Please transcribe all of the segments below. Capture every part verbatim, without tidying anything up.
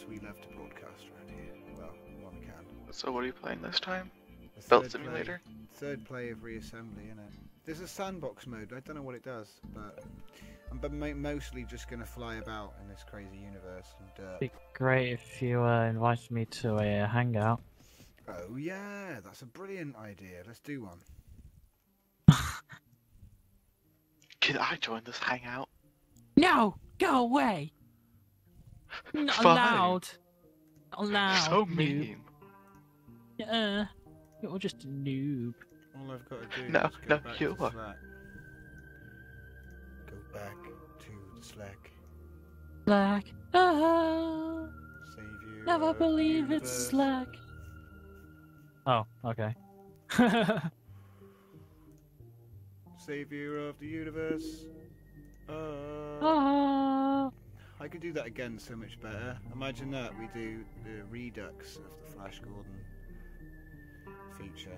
Yes, we love to broadcast around here. Well, one can. So what are you playing this time? Belt Simulator? Play, third play of Reassembly, innit? There's a sandbox mode, I don't know what it does, but I'm but mostly just going to fly about in this crazy universe. And, uh, it'd be great if you uh, invited me to a hangout. Oh yeah, that's a brilliant idea, let's do one. Can I join this hangout? No! Go away! Not Fine. allowed! Not allowed! So mean! Uh, you're just a noob. All I've got to do no, is go no, back you to are. Slack. Go back to the Slack. Slack. Oh, save you. Never believe universe. It's Slack. Oh, okay. Savior of the universe. Uh, uh, I could do that again so much better. Imagine that we do the redux of the Flash Gordon feature.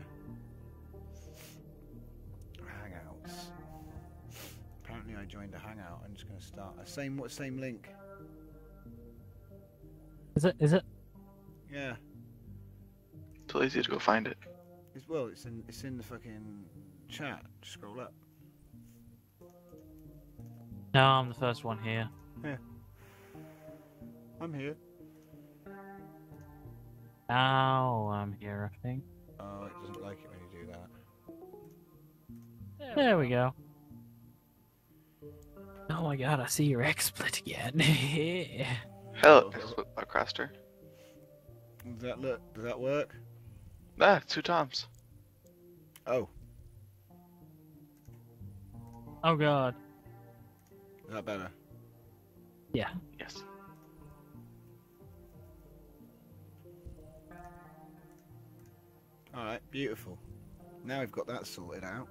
Hangouts. Apparently, I joined a hangout. I'm just going to start. A same what? Same link. Is it? Is it? Yeah. It's easy to go find it. It's, well, it's in it's in the fucking chat. Scroll up. No, I'm the first one here. Yeah. I'm here. Now I'm here, I think. Oh, it doesn't like it when you do that. There, there we go. Oh my god, I see your XSplit again. Yeah. Hello, XSplit Podcaster. Does that look? Does that work? Ah, two times. Oh. Oh god. Is that better? Yeah. Yes. Alright, beautiful. Now we've got that sorted out.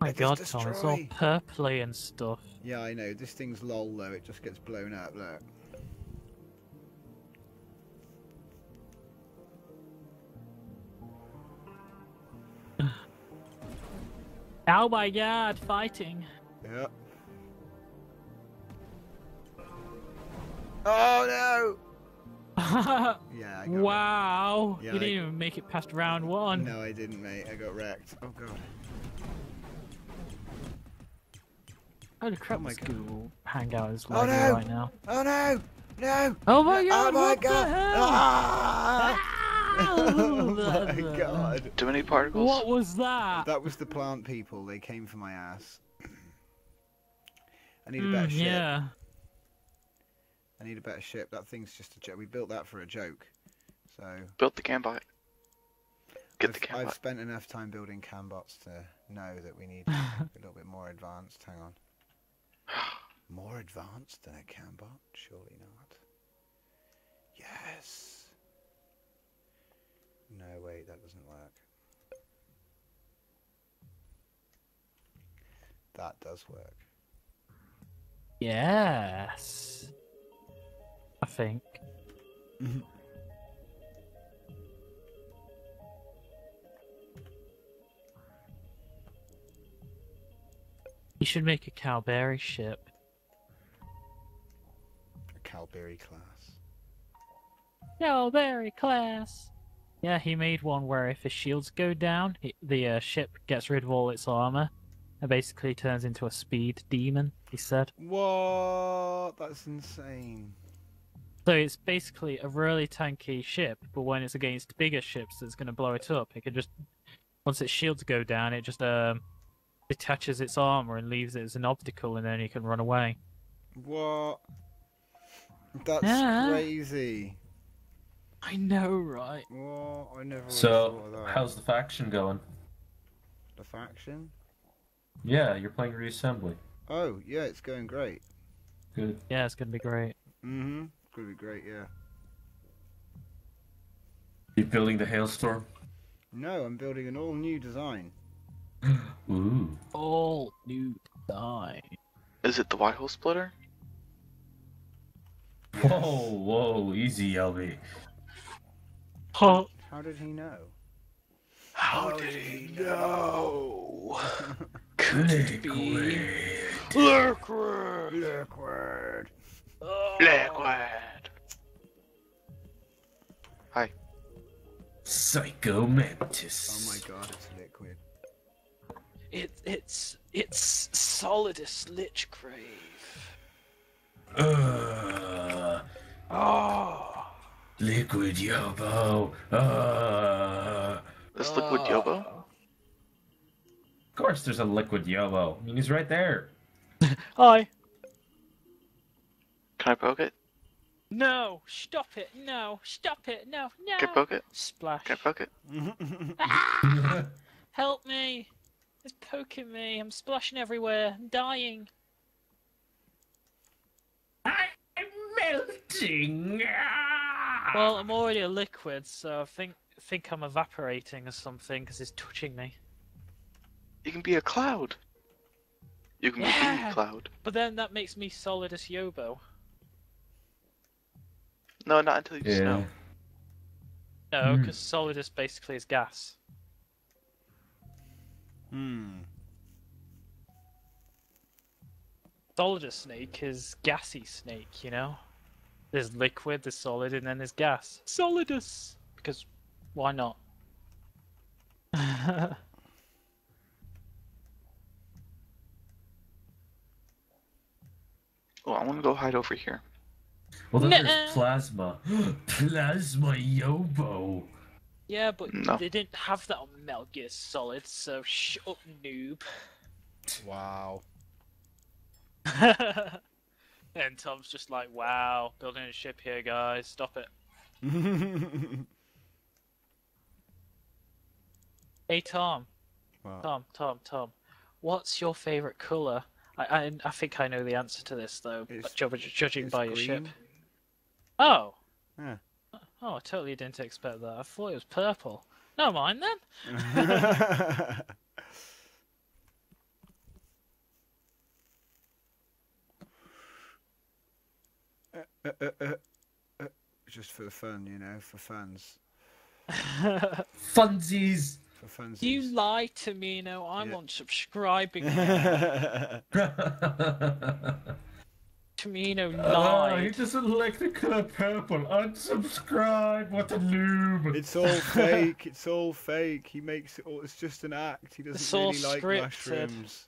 My god, Tom, it's all purpley and stuff. Yeah, I know. This thing's lol though, it just gets blown up, look. Oh my god, fighting. Yep. Oh no! Yeah, I got Wow! Yeah, you I... didn't even make it past round one. No, I didn't, mate. I got wrecked. Oh god. Oh the crap, oh, my Google Hangout is lagging oh, no. right now. Oh no! No! Oh my god! Oh my what god! The hell? Ah! Oh my god. Too many particles. What was that? That was the plant people. They came for my ass. I need a mm, better ship. Yeah. I need a better ship. That thing's just a joke. We built that for a joke. So. Built the Cambot. Get I've, the Cambot. I've spent enough time building Cambots to know that we need a little bit more advanced. Hang on. More advanced than a Cambot? Surely not. Yes. No, wait, that doesn't work. That does work. Yes! I think. You should make a Calberry ship. A Calberry class. Calberry class! Yeah, he made one where if his shields go down, he, the uh, ship gets rid of all its armor and basically turns into a speed demon, he said. What? That's insane. So it's basically a really tanky ship, but when it's against bigger ships that's going to blow it up, it can just, once its shields go down, it just um, detaches its armor and leaves it as an obstacle, and then it can run away. What? That's yeah. crazy. I know, right? Well, I never so, really how's the faction going? The faction? Yeah, you're playing Reassembly. Oh, yeah, it's going great. Good. Yeah, it's gonna be great. Mm-hmm. It's gonna be great, yeah. You building the Hailstorm? No, I'm building an all-new design. Ooh. All-new design. Is it the Whitehall Splitter? Yes. Whoa, whoa, easy, L B. Huh. How did he know? How, How did he, he know? know? Could it be? Liquid! Liquid! Oh. Liquid. Hi. Psycho Mantis. Oh my god, it's liquid. It, it's, it's Solidus Lichgrave. Uh, oh. Liquid Yobo. Uh, this uh, Liquid Yobo? Of course there's a Liquid Yobo. I mean, he's right there. Hi. Can I poke it? No! Stop it! No! Stop it! No! No! Can I poke it? Splash. Can I poke it? Ah! Help me! It's poking me. I'm splashing everywhere. I'm dying. I'm melting. Well, I'm already a liquid, so I think I think I'm evaporating or something because it's touching me. You can be a cloud. You can yeah. be a cloud. But then that makes me Solidus Yobo. No, not until you yeah. snow. No, because mm. Solidus basically is gas. Hmm. Solidus Snake is gassy snake, you know? There's liquid, there's solid, and then there's gas. Solidus! Because why not? Oh, I want to go hide over here. Well, then Nuh-uh. there's plasma. Plasma Yobo! Yeah, but no. they didn't have that on Metal Gear Solid, so shut up, noob. Wow. And Tom's just like, wow, building a ship here, guys, stop it. Hey, Tom. Wow. Tom, Tom, Tom. What's your favourite colour? I, I I think I know the answer to this, though, it's, judging it's by green. Your ship. Oh! Yeah. Oh, I totally didn't expect that. I thought it was purple. Never mind then. uh, uh, uh, uh, uh, just for fun, you know, for fans. Funsies. For funsies. You lie to me, you know. I'm yeah. on subscribing. Camino lied. Oh, he doesn't like the colour purple. Unsubscribe. What a noob. It's all fake. It's all fake. He makes it all. It's just an act. He doesn't it's really like scripted. Mushrooms.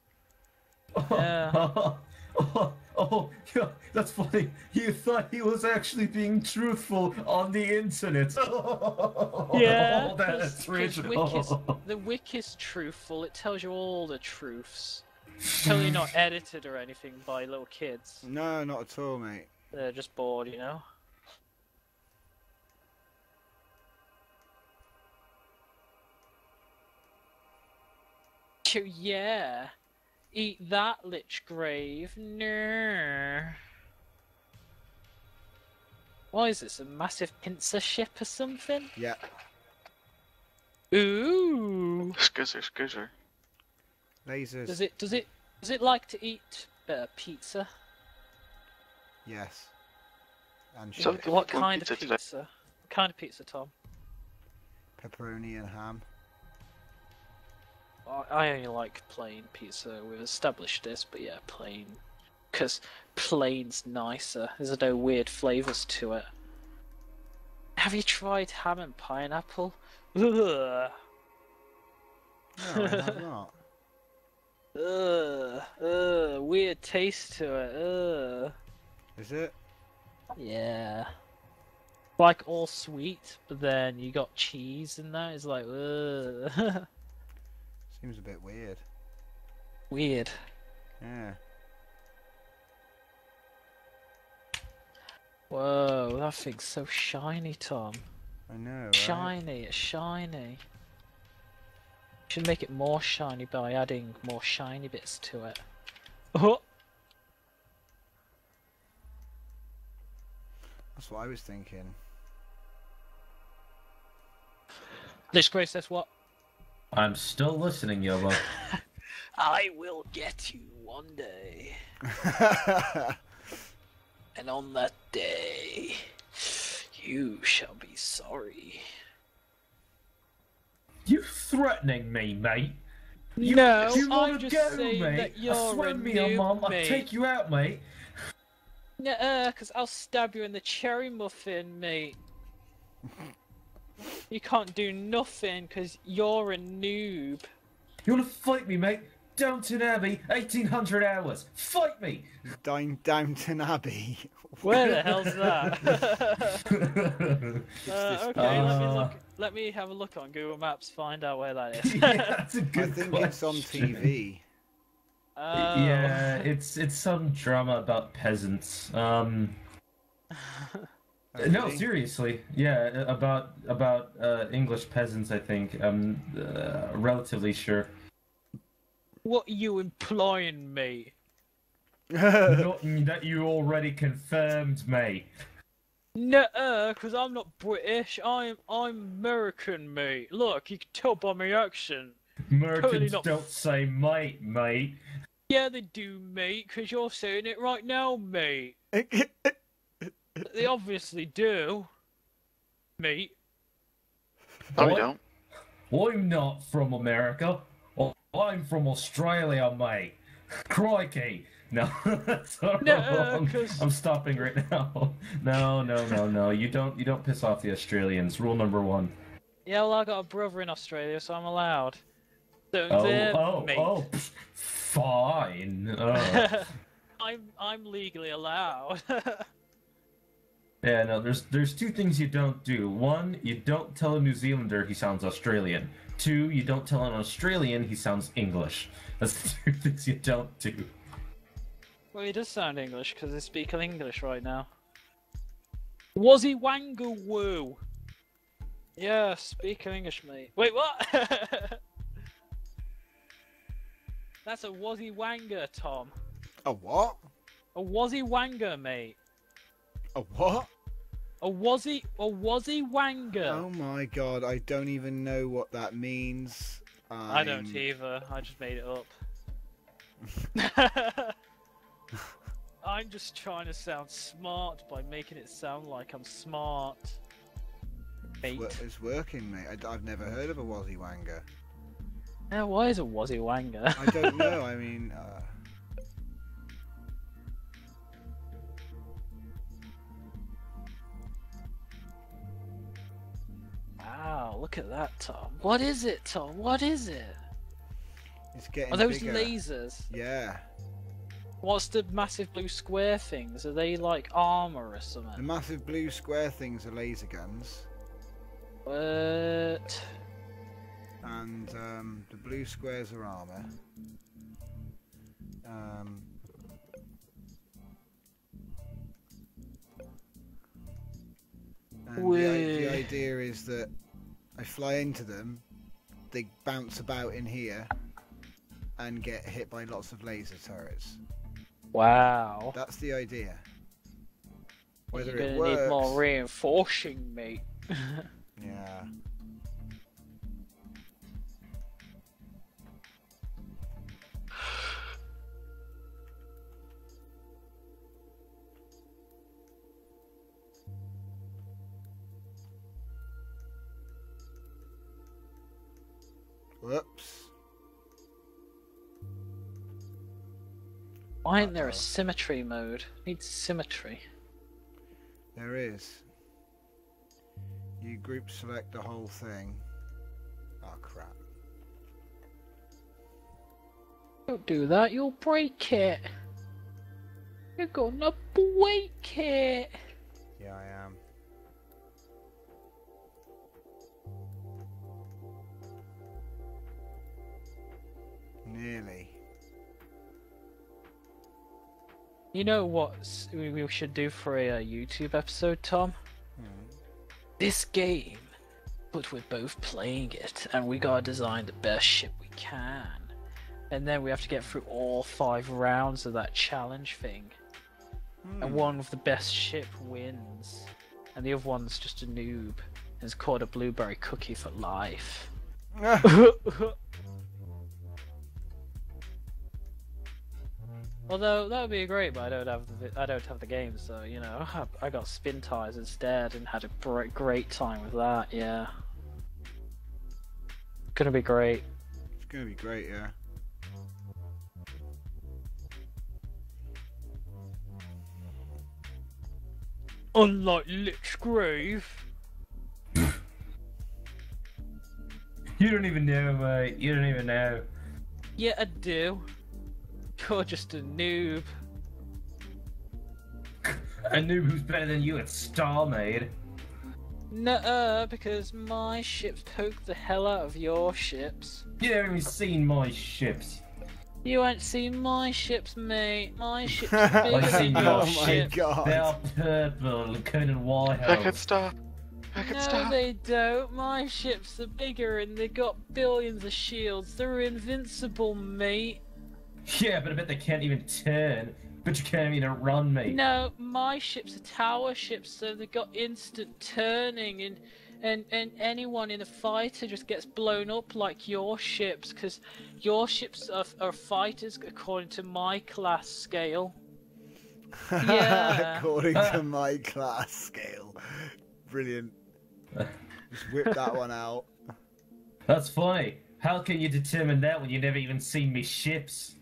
Yeah. Oh, oh, oh, oh yeah, that's funny. You thought he was actually being truthful on the internet. Oh, yeah. Oh, that is rich. The wiki is truthful. It tells you all the truths. Totally not edited or anything by little kids. No, not at all, mate. They're just bored, you know? So yeah. Eat that, Lichgrave. No. Why is this, a massive pincer ship or something? Yeah. Ooh. Scissor, scissor. Lasers. Does it does it does it like to eat uh, pizza? Yes. And so what kind of pizza? pizza? What kind of pizza, Tom? Pepperoni and ham. I only like plain pizza. We've established this, but yeah, plain. Because plain's nicer. There's no weird flavours to it. Have you tried ham and pineapple? Ugh. No, I have not. Ugh, ugh, weird taste to it, ugh. Is it? Yeah. Like all sweet, but then you got cheese in there, it's like, ugh. Seems a bit weird. Weird. Yeah. Whoa, that thing's so shiny, Tom. I know, right? Shiny, it's shiny. Should make it more shiny by adding more shiny bits to it. Oh! That's what I was thinking. Disgrace says what? I'm still listening, Yobo. I will get you one day. And on that day, you shall be sorry. You threatening me, mate? You, no, you I'm just go, saying mate? That you're I swear a me, noob, mate. I'll take you out, mate. Nuh-uh, because I'll stab you in the cherry muffin, mate. You can't do nothing because you're a noob. You want to fight me, mate? Downton Abbey, eighteen hundred hours. Fight me! Down Downton Abbey. Where the hell's that? uh, okay, uh... let me look. Let me have a look on Google Maps, find out where that is. Yeah, that's a good I think question. It's on T V. Oh. Yeah, it's it's some drama about peasants. Um, okay. No, seriously, yeah, about about uh, English peasants. I think I'm uh, relatively sure. What are you implying, mate? Not that you already confirmed, mate. No, uh, cause I'm not British. I'm I'm American, mate. Look, you can tell by my accent. Americans totally not... don't say mate, mate. Yeah, they do, mate. Cause you're saying it right now, mate. They obviously do, mate. No, I don't. I'm not from America. I'm from Australia, mate. Crikey. No, that's not no, wrong. Cause... I'm stopping right now. No, no, no, no. You don't, you don't piss off the Australians. Rule number one. Yeah, well, I got a brother in Australia, so I'm allowed. So oh, there, oh, mate. oh, pff, fine. Oh. I'm, I'm legally allowed. Yeah, no. There's, there's two things you don't do. One, you don't tell a New Zealander he sounds Australian. Two, you don't tell an Australian he sounds English. That's the two things you don't do. Well, he does sound English, because he's speaking English right now. Wazzy Wangu Woo! Yeah, speaking English, mate. Wait, what? That's a Wazzy Wanger, Tom. A what? A Wazzy Wanger, mate. A what? A Wazzy... A Wazzy Wanger! Oh my god, I don't even know what that means. I'm... I don't either, I just made it up. I'm just trying to sound smart by making it sound like I'm smart. Mate. It's working, mate. I, I've never heard of a Wazzy Wanger. Now, why is a Wazzy Wanger? I don't know. I mean, uh... wow! Look at that, Tom. What is it, Tom? What is it? It's getting. Are those bigger. Lasers? Yeah. What's the massive blue square things? Are they like armor or something? The massive blue square things are laser guns. What? And um, the blue squares are armor. Um. And the, the idea is that I fly into them, they bounce about in here, and get hit by lots of laser turrets. Wow. That's the idea. Whether You're gonna it works... need more reinforcing, mate. Yeah. Whoops. Why isn't there a symmetry mode? It needs symmetry. There is. You group select the whole thing. Oh crap. Don't do that, you'll break it. You're gonna break it. Yeah, I am. Nearly. You know what we should do for a YouTube episode, Tom? Mm. This game, but we're both playing it, and we gotta design the best ship we can. And then we have to get through all five rounds of that challenge thing. Mm. And one with the best ship wins. And the other one's just a noob, and it's called a blueberry cookie for life. Although that would be great, but I don't have the I don't have the game, so you know I got spin tires instead and had a great time with that. Yeah, it's gonna be great. It's gonna be great, yeah. Unlike Lich Grove. You don't even know, mate. You don't even know. Yeah, I do. You're just a noob. A noob who's better than you at Star Made. Nuh-uh, because my ships poke the hell out of your ships. You haven't even seen my ships. You won't see my ships, mate. My ships are bigger than your oh ships. God. They are purple, coated in white. I could stop. I could no, stop. No, they don't. My ships are bigger and they got billions of shields. They're invincible, mate. Yeah, but I bet they can't even turn. But you can't even run, mate. No, my ships are tower ships, so they got instant turning, and and and anyone in a fighter just gets blown up like your ships, because your ships are, are fighters according to my class scale. Yeah. According to my class scale. Brilliant. Just whip that one out. That's funny. How can you determine that when you've never even seen me ships?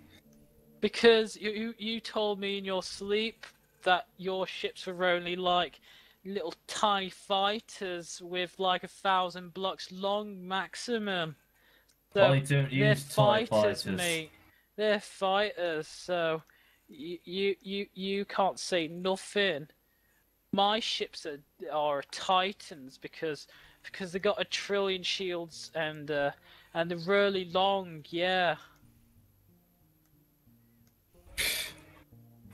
Because you, you you told me in your sleep that your ships were only like little tiny fighters with like a thousand blocks long maximum. So I don't they're use fighters, fighters, mate. They're fighters, so you you you, you can't say nothing. My ships are, are titans because because they got a trillion shields and uh, and they're really long, yeah.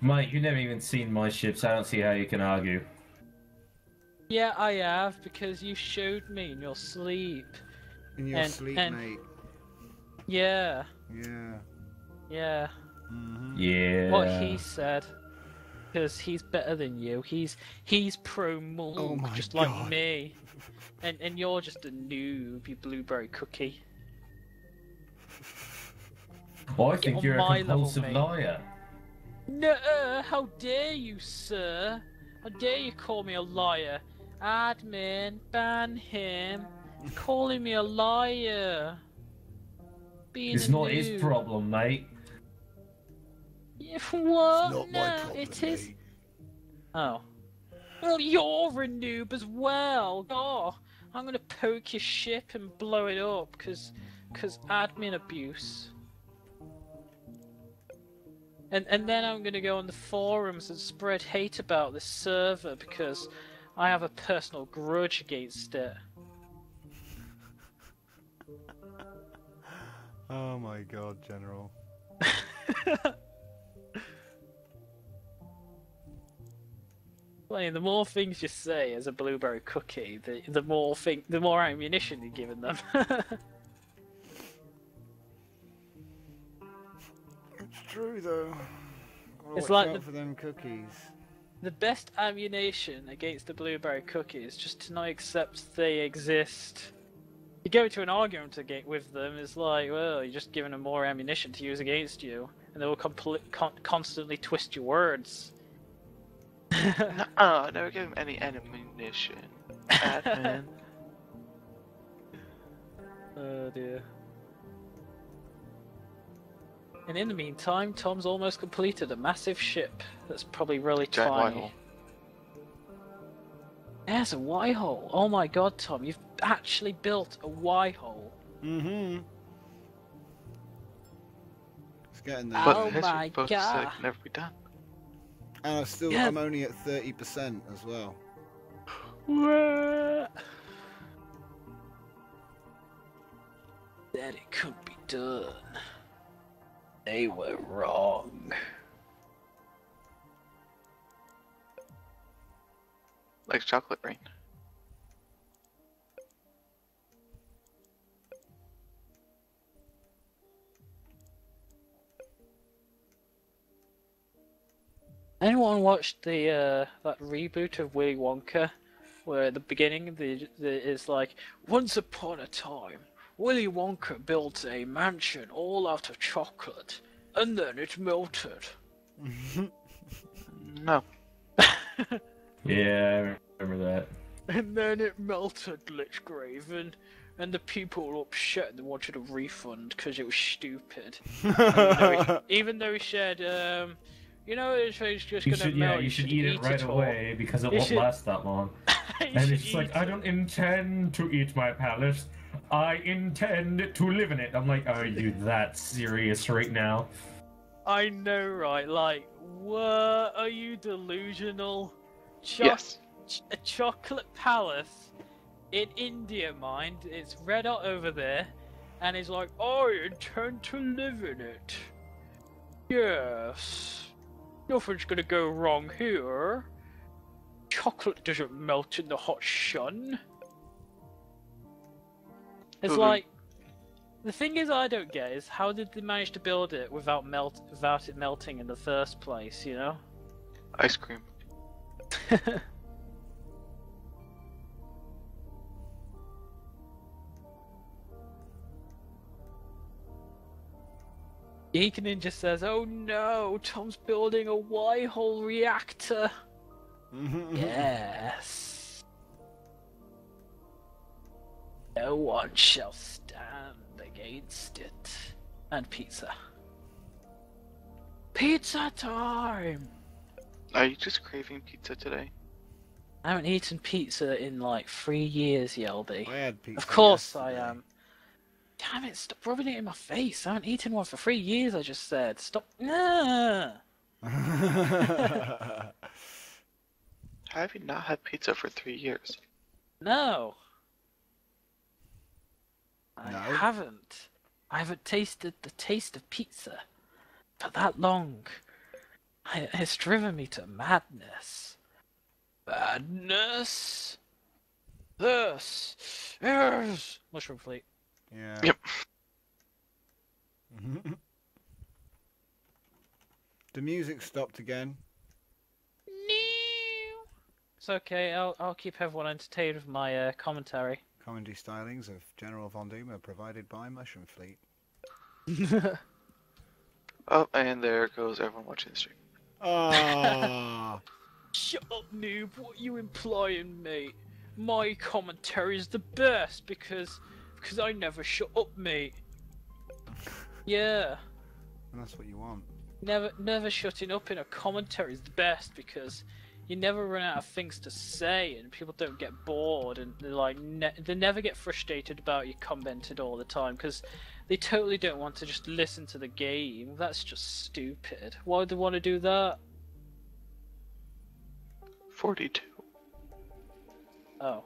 Mate, you've never even seen my ships. I don't see how you can argue. Yeah, I have, because you showed me in your sleep. In your and, sleep, and... mate. Yeah. Yeah. Yeah. Mm-hmm. Yeah. What he said. Because he's better than you. He's he's pro-mulk, oh my just God. Like me. And and you're just a noob, you blueberry cookie. Well, I think Get you're a compulsive level, liar. No, uh, how dare you, sir? How dare you call me a liar? Admin, ban him. You're calling me a liar. Being it's a not noob. His problem, mate. If what? It's not no, my problem, it is. Mate. Oh. Well, you're a noob as well. Oh, I'm gonna poke your ship and blow it up, cause, cause admin abuse. And and then I'm gonna go on the forums and spread hate about this server because I have a personal grudge against it. Oh my God, General. Well, the more things you say as a blueberry cookie, the the more thing, the more ammunition you're giving them. True though. Gotta it's like the, for them cookies. The best ammunition against the blueberry cookie is just to not accept they exist. You go to an argument with them, it's like, well, you're just giving them more ammunition to use against you, and they will con constantly twist your words. No, I never give them any ammunition. Admin. Oh dear. And in the meantime, Tom's almost completed a massive ship that's probably really tiny. There's a Y-hole. Oh my God, Tom, you've actually built a Y-hole. Mm-hmm. It's getting there. Oh my God. Can never be done. And I still, yeah. I'm only at thirty percent as well. That it could be done. They were wrong. Like chocolate rain. Anyone watched the uh, that reboot of Willy Wonka, where at the beginning the, the is like once upon a time. Willy Wonka built a mansion all out of chocolate, and then it melted. No. Yeah, I remember that. And then it melted, Lichgrave, and, and the people were upset and they wanted a refund because it was stupid. even, though he, even though he shared um, you know, it's, it's just you gonna should, melt. Yeah, you, you should, should eat, eat it right it away because it you won't should... last that long. And it's like, it. I don't intend to eat my palace. I intend to live in it. I'm like, are you that serious right now? I know, right? Like, what? Are you delusional? Just yes. a chocolate palace in India, mind. It's red hot over there. And he's like, I intend to live in it. Yes. Nothing's gonna go wrong here. Chocolate doesn't melt in the hot sun. It's mm-hmm. like, the thing is I don't get is how did they manage to build it without melt without it melting in the first place, you know? Ice cream. Geekinin just says, oh no, Tom's building a Y-hole reactor. Yes. No one shall stand against it. And pizza. Pizza time! Are you just craving pizza today? I haven't eaten pizza in like three years, Yelby. I had pizza. Of course yesterday. I am. Damn it, stop rubbing it in my face. I haven't eaten one for three years, I just said. Stop. Nah. How have you not had pizza for three years? No. I no. haven't. I haven't tasted the taste of pizza for that long. I, it's driven me to madness. Madness? This is Mushroom Fleet. Yeah. Yep. The music stopped again. No. It's okay. I'll I'll keep everyone entertained with my uh, commentary. Commentary stylings of General Von Doom are provided by Mushroom Fleet. Oh, and there goes everyone watching the stream. Ah. Shut up, noob! What are you implying, mate? My commentary is the best because. Because I never shut up, mate. Yeah. And that's what you want. Never never shutting up in a commentary is the best because you never run out of things to say and people don't get bored and they like ne they never get frustrated about you commented all the time because they totally don't want to just listen to the game. That's just stupid. Why would they want to do that? forty-two. Oh.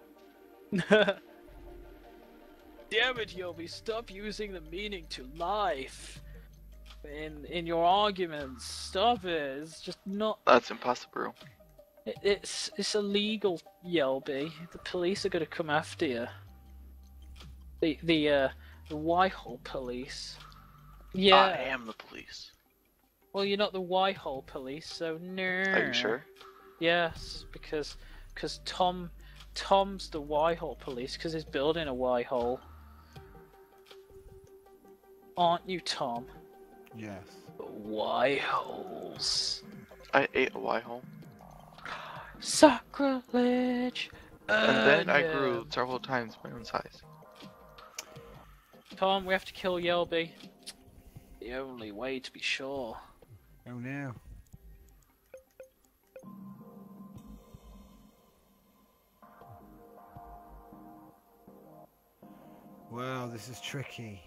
Damn it, Yobi, stop using the meaning to life in in your arguments. Stop it. It's just not. That's impossible. It, it's it's illegal, Yobi. The police are gonna come after you. The the uh the Y-hole police. Yeah. I am the police. Well, you're not the Y-hole police, so no. Are you sure? Yes, because because Tom Tom's the Y-hole police because he's building a Y-hole. Aren't you, Tom? Yes. Y holes. I ate a Y hole. Sacrilege. And uh, then I grew several times my own size. Tom, we have to kill Yelby. The only way to be sure. Oh no. Wow, this is tricky.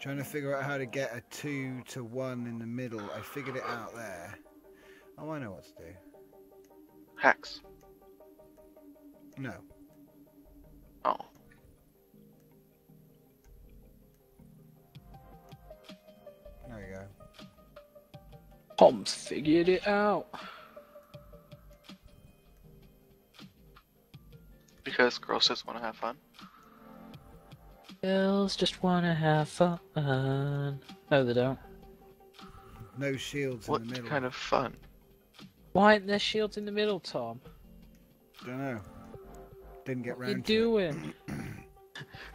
Trying to figure out how to get a two to one in the middle. I figured it out there. Oh, I know what to do. Hacks. No. Oh. There you go. Tom's figured it out. Because girls just want to have fun. Girls just wanna have fun. No, they don't. No shields what in the middle. What kind of fun? Why aren't there shields in the middle, Tom? Dunno. Didn't get round to it. What are you doing?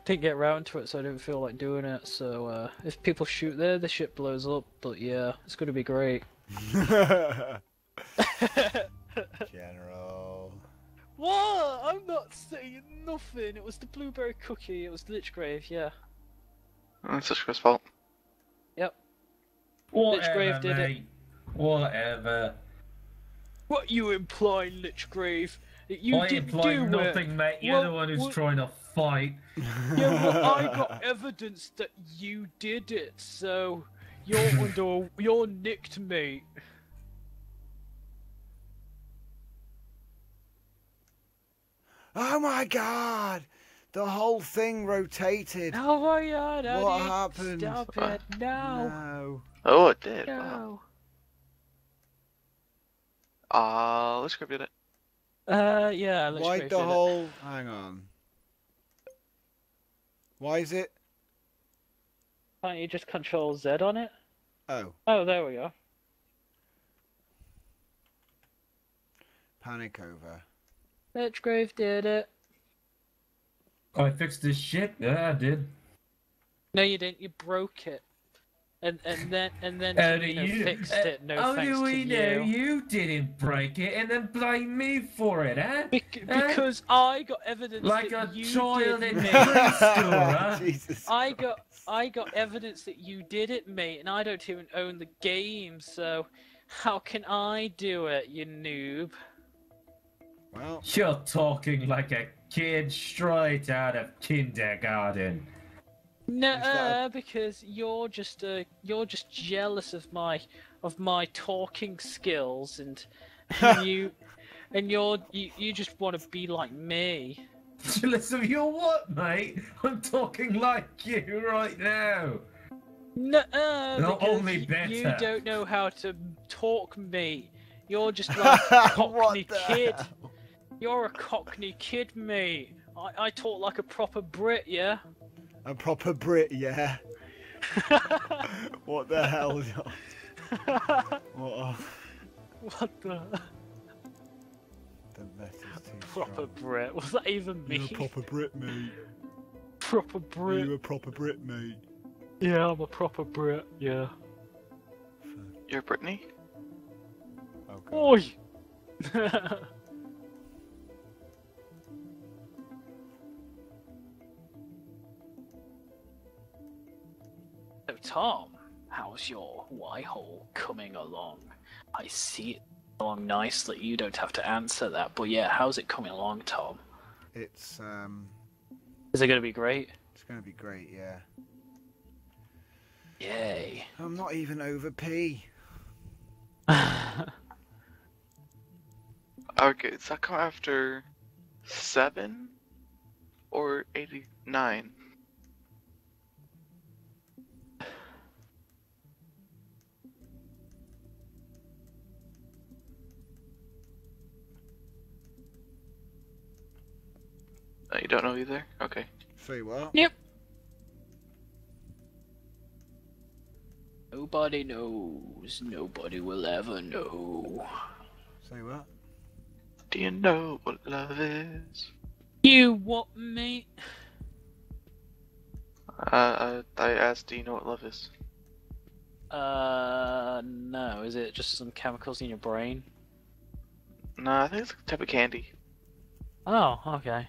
Didn't get round to it, so I didn't feel like doing it. So uh, if people shoot there, the shit blows up. But yeah, it's gonna be great. General. What? I'm not saying nothing. It was the blueberry cookie. It was the Lichgrave, yeah. That's Lichgrave's fault. Yep. Whatever, Lichgrave did mate. it. Whatever. What you imply, Lichgrave? You I didn't imply do nothing, it. mate. You're well, the one who's well, trying to fight. Yeah, well, I got evidence that you did it, so you're under, you're nicked, mate. Oh my God! The whole thing rotated. Oh my God! I what happened? Stop it now! No. Oh, it did. No. Wow. Uh, let's grab it. Uh, yeah. Let's Why'd the whole? Hang on. Why is it? Can't you just control Z on it? Oh. Oh, there we go. Panic over. Lichgrave did it. I fixed this shit. Yeah, I did. No, you didn't. You broke it. And and then and then Tina you, fixed uh, it. No how thanks do we to know you. You didn't break it and then blame me for it, eh? Be eh? Because I got evidence like that you child did in me. Huh? Jesus I Christ. got I got evidence that you did it, mate, and I don't even own the game, so how can I do it, you noob? Well, you're talking like a kid straight out of kindergarten. No, uh, because you're just uh, you're just jealous of my of my talking skills, and you and you're you, you just want to be like me. Jealous of your what, mate? I'm talking like you right now. No, uh, not only better. You don't know how to talk, mate. You're just like a cockney kid. Hell? You're a cockney kid, mate. I I talk like a proper Brit, yeah. A proper Brit, yeah. What the hell? What? What the? The mess is too proper strong. Brit. What's that even mean? You're a proper Brit, mate. Proper Brit. You're a proper Brit, mate. Yeah, I'm a proper Brit. Yeah. You're Brittany. Okay. Oi! So Tom, how's your Y-hole coming along? I see it along nicely, you don't have to answer that, but yeah, how's it coming along, Tom? It's, um... Is it gonna be great? It's gonna be great, yeah. Yay. I'm not even over P. Okay, does that come after seven or eighty-nine? Oh, you don't know either? Okay. Say what? Yep. Nobody knows. Nobody will ever know. Say what? Do you know what love is? You what, mate? Uh, I, I asked, do you know what love is? Uh, no. Is it just some chemicals in your brain? No, I think it's a type of candy. Oh, okay.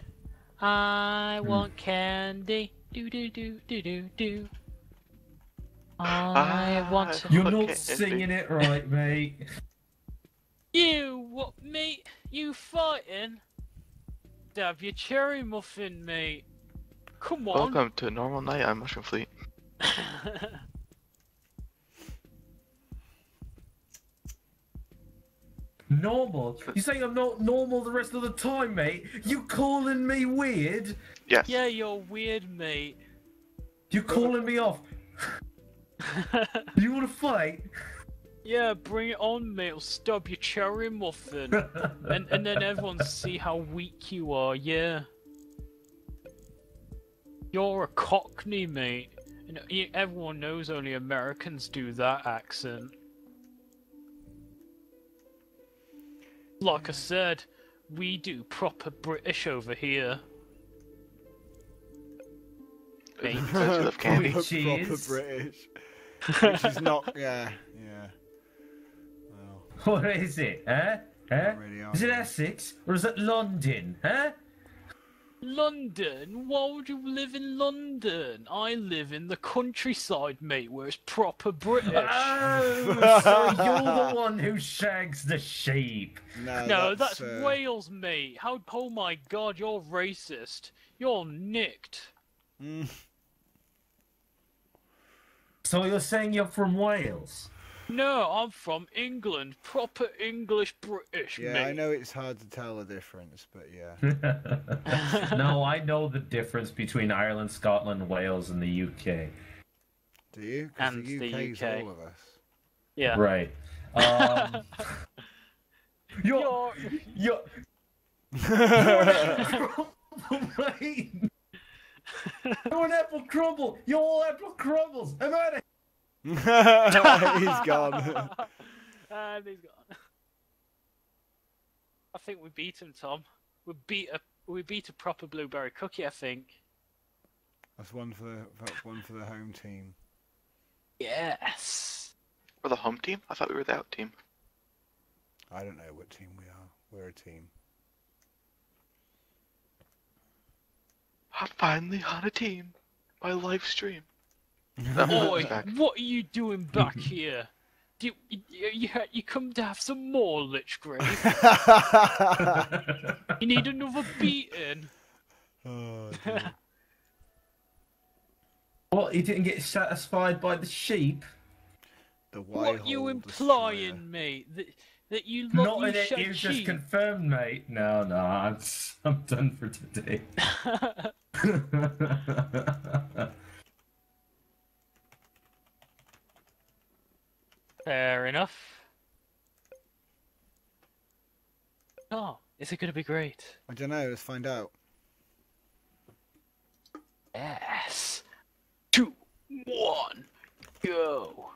I hmm. want candy. Do do do do do do. I ah, want. To... You're not candy. Singing it right, mate. You what, mate? You fighting? Dab your cherry muffin, mate. Come on. Welcome to a normal night on MushroomFleet. Normal? You're saying I'm not normal the rest of the time, mate? You calling me weird? Yes. Yeah, you're weird, mate. You calling me off? You want to fight? Yeah, bring it on, mate, or stub your cherry muffin. and, and then everyone see how weak you are, yeah. You're a cockney, mate. And everyone knows only Americans do that accent. Like I said, we do proper British over here. Mate. Proper, proper British. Which is not, yeah, yeah. What is it, huh? Huh? Really is it Essex or is it London, huh? London? Why would you live in London? I live in the countryside, mate, where it's proper British. Oh, so you're the one who shags the sheep. No, no that's, that's uh... Wales, mate. How? Oh my God, you're racist. You're nicked. Mm. So you're saying you're from Wales? No, I'm from England. Proper English British, yeah, mate. Yeah, I know it's hard to tell the difference, but yeah. No, I know the difference between Ireland, Scotland, Wales, and the U K. Do you? Because the U K's the U K. All of us. Yeah. Right. Um, you're... You're... you're mate. You're an apple crumble. You're all apple crumbles. I'm out of he's gone. And he's gone. I think we beat him, Tom. We beat a we beat a proper blueberry cookie. I think. That's one for the that's one for the home team. Yes. We're the home team? I thought we were the out team. I don't know what team we are. We're a team. I'm finally on a team by live stream. Boy, what are you doing back here? Do you, you, you come to have some more, Lichgrave? You need another beating. Oh, what, you didn't get satisfied by the sheep? The what are you implying, destroyer. Mate? That, that you love Not that you've sheep? Just confirmed, mate. No, no, I'm, I'm done for today. Fair enough. Oh, is it going to be great? I don't know, let's find out. Yes. Two, one, go.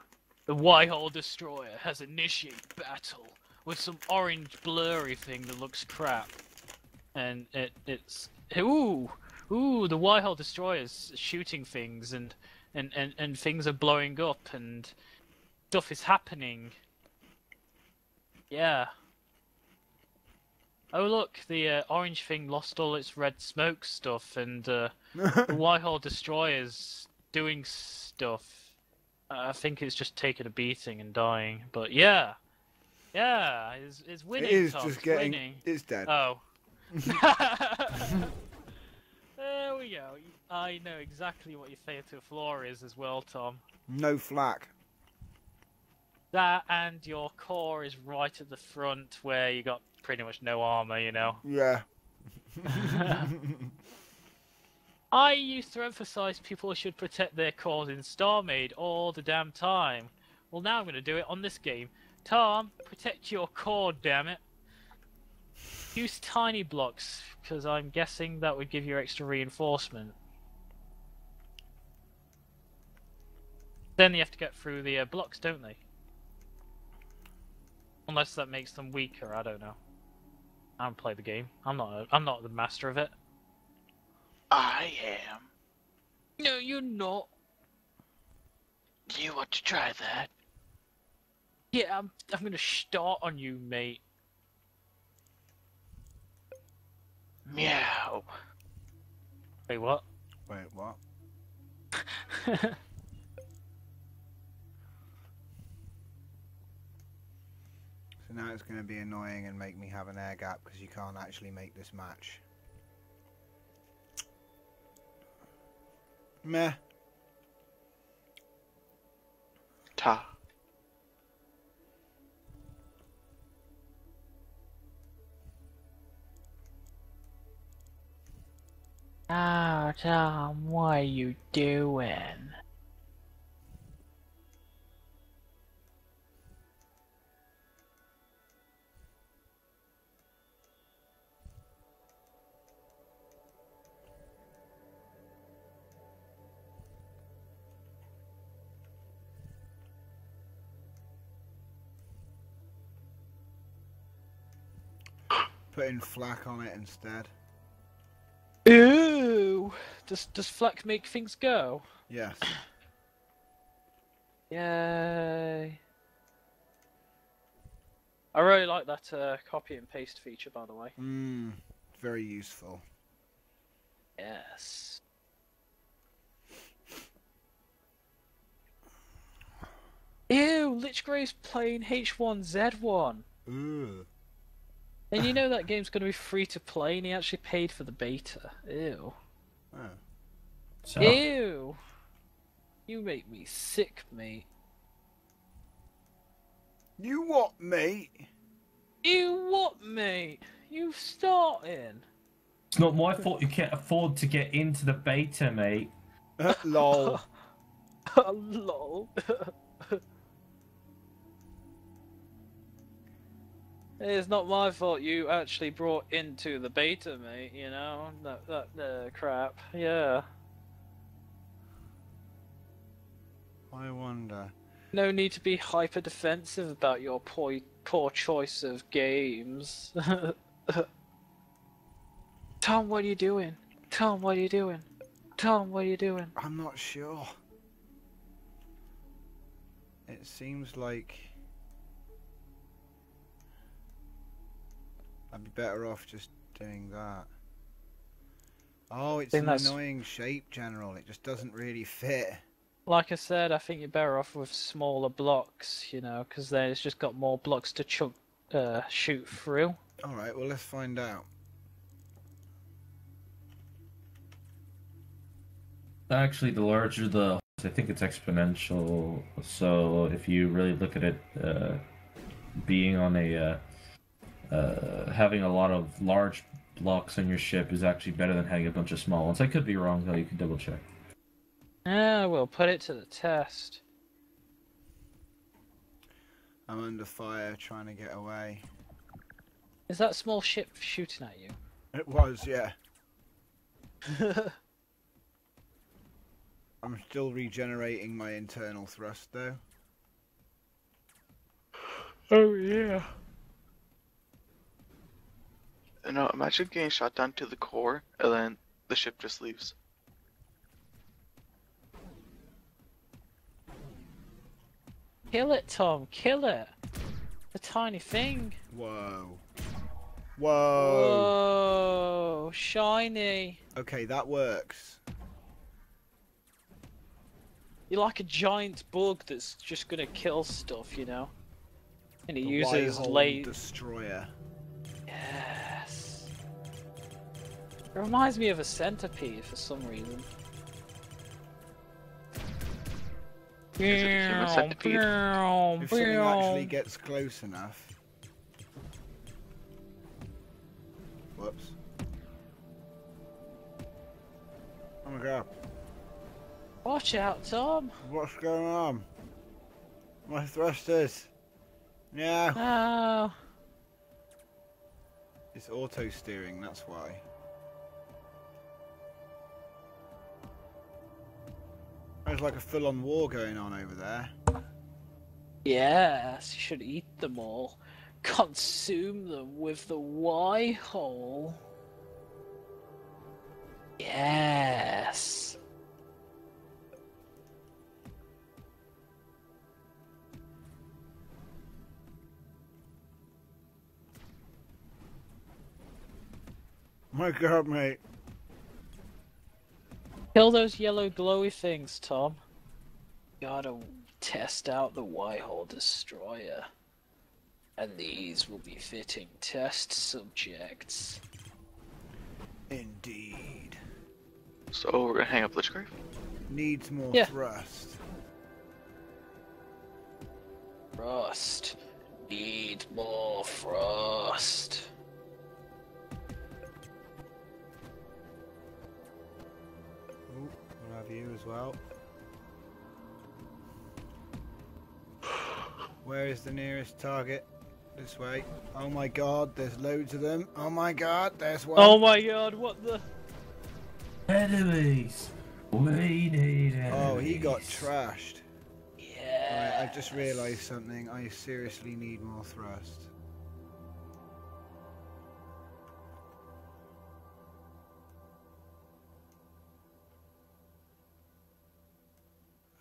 The Whitehall Destroyer has initiated battle with some orange blurry thing that looks crap. And it it's... Ooh! Ooh, the Whitehall Destroyer's shooting things and, and, and, and things are blowing up and... Stuff is happening. Yeah. Oh look, the uh, orange thing lost all its red smoke stuff, and uh, the Whitehall Destroyer's doing stuff. Uh, I think it's just taking a beating and dying. But yeah, yeah, it's, it's winning. It is Tom. Just it's getting. Winning. It's dead. Oh. There we go. I know exactly what your theatre floor is as well, Tom. No flack. That and your core is right at the front where you got pretty much no armor, you know? Yeah. I used to emphasize people should protect their cores in Star Made all the damn time. Well, now I'm going to do it on this game. Tom, protect your core, damn it. Use tiny blocks, because I'm guessing that would give you extra reinforcement. Then you have to get through the uh, blocks, don't they? Unless that makes them weaker, I don't know. I haven't played the game. I'm not. A, I'm not the master of it. I am. No, you're not. You want to try that? Yeah, I'm. I'm gonna start on you, mate. Meow. Wait, what? Wait, what? So now it's going to be annoying and make me have an air gap because you can't actually make this match. Meh. Ta. Oh, Tom, what are you doing? Putting flak on it instead. Ooh! Does does flak make things go? Yes. Yay! I really like that uh, copy and paste feature, by the way. Mmm, very useful. Yes. Ew, Lich Grave's playing H one Z one. Ooh. And you know that game's going to be free to play, and he actually paid for the beta. Ew. Oh. So. Ew. You make me sick, mate. You what, mate? You what, mate? You starting? It's not my fault you can't afford to get into the beta, mate. Uh, lol. uh, lol. It's not my fault you actually brought into the beta, mate, you know? That, that uh, crap, yeah. I wonder... No need to be hyper-defensive about your poor, poor choice of games. Tom, what are you doing? Tom, what are you doing? Tom, what are you doing? I'm not sure. It seems like... I'd be better off just doing that. Oh, it's an that's... annoying shape, General. It just doesn't really fit. Like I said, I think you're better off with smaller blocks, you know, because then it's just got more blocks to chunk, uh, shoot through. All right, well, let's find out. Actually, the larger the... I think it's exponential, so if you really look at it uh, being on a... Uh, Uh, having a lot of large blocks on your ship is actually better than having a bunch of small ones. I could be wrong, though. You can double check. Ah, we'll put it to the test. I'm under fire trying to get away. Is that small ship shooting at you? It was, yeah. I'm still regenerating my internal thrust, though. Oh, yeah. You know, imagine getting shot down to the core, and then the ship just leaves. Kill it, Tom. Kill it. The tiny thing. Whoa. Whoa. Whoa. Shiny. Okay, that works. You're like a giant bug that's just gonna kill stuff, you know? And he uses laser destroyer. Yeah. It reminds me of a centipede for some reason. Is it a human centipede? If something actually gets close enough. Whoops. Oh my god. Watch out, Tom! What's going on? My thrusters! No! No! It's auto-steering, that's why. There's like a full-on war going on over there. Yes, you should eat them all. Consume them with the Y-hole. Yes. My god, mate. Kill those yellow glowy things, Tom. Gotta test out the Y-hole destroyer. And these will be fitting test subjects. Indeed. So we're gonna hang up Lich Grave? Needs more yeah. thrust. Thrust. Need more thrust. You as well. Where is the nearest target? This way. Oh my god, there's loads of them. Oh my god, there's one. Oh my god, what the? Enemies. We need enemies. Oh, he got trashed. Yeah. Right, I've just realised something. I seriously need more thrust.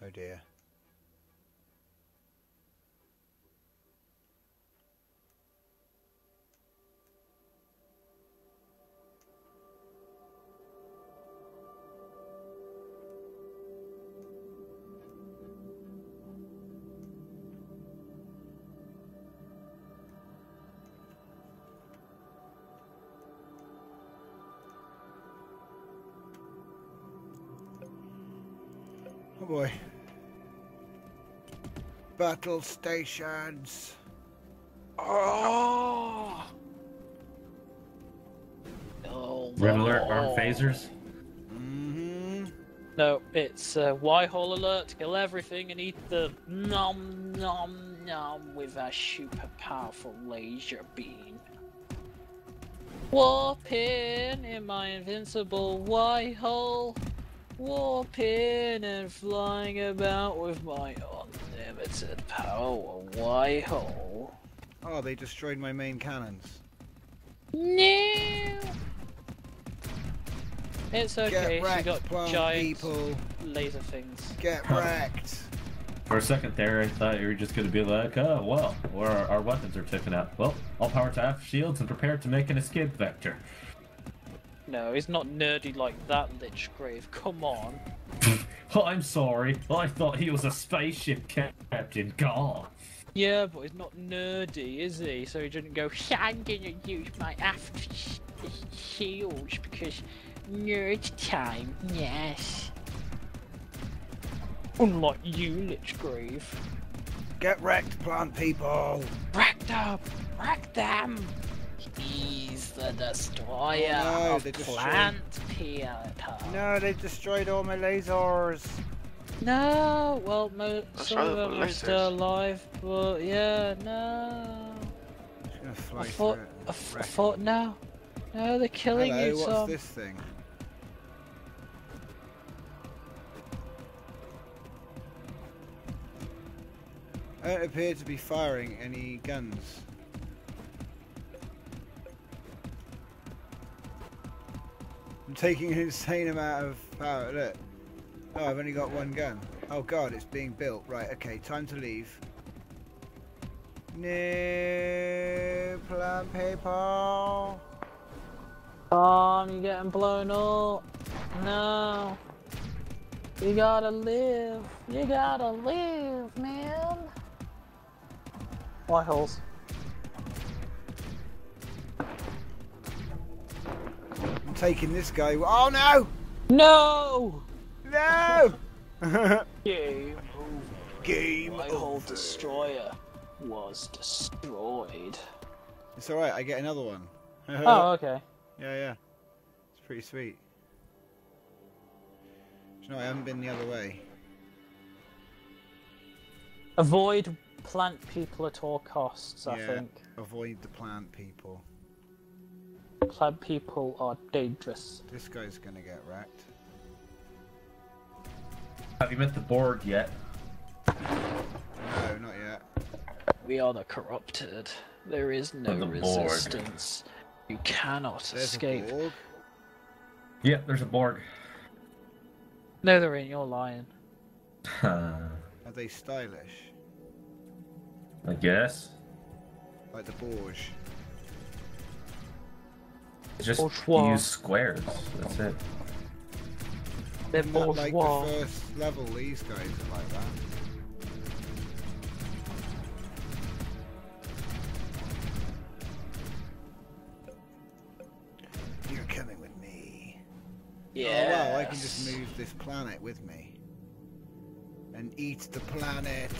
Oh dear. Oh boy. Battle stations. Oh. Oh. Red alert. Arm phasers. Mm-hmm. No, it's uh, Y-hole alert. Kill everything and eat the nom nom nom with a super powerful laser beam. Warping in my invincible Y-hole. Warping and flying about with my unlimited power Y-hole. Oh, they destroyed my main cannons. No! It's okay, wrecked, you got giant people. Laser things. Get wrecked! For a second there, I thought you were just going to be like, oh, well, or our, our weapons are tipping out. Well, all power to half shields and prepare to make an escape vector. No, he's not nerdy like that, Lichgrave. Come on. Oh, I'm sorry. I thought he was a spaceship captain. God. Yeah, but he's not nerdy, is he? So he didn't go, I'm gonna use my aft shields because nerd time, yes. Unlike you, Lichgrave. Get wrecked, plant people! Wrecked up! Wreck them! He's the destroyer oh, no, of they plant people. No, they destroyed all my lasers. No, well, mo some of them are still alive, but yeah, no. Gonna fly I thought, I, I thought, no, no, they're killing Hello, you, what's Tom. This thing? I don't appear to be firing any guns. I'm taking an insane amount of power. Look. Oh, I've only got one gun. Oh god, it's being built. Right, okay, time to leave. No, plant people. Tom, you're getting blown up. No. You gotta live. You gotta live, man. White holes. I'm taking this guy. Oh no! No! No! Game over. Game White over. Hole Destroyer was destroyed. It's alright, I get another one. Oh, okay. Yeah, yeah. It's pretty sweet. No, I haven't been the other way. Avoid plant people at all costs, I yeah, think. Avoid the plant people. Plant people are dangerous. This guy's gonna get wrecked. Have you met the Borg yet? No, not yet. We are the corrupted. There is no the resistance. Borg. You cannot there's escape. A Borg? Yeah, there's a Borg. No, there ain't. You're lying. Are they stylish? I guess. Like the Borg. Just bourgeois. Use squares. That's it. They're more like the first level. These guys are like that. You're coming with me. Yeah. Oh wow! I can just move this planet with me and eat the planet.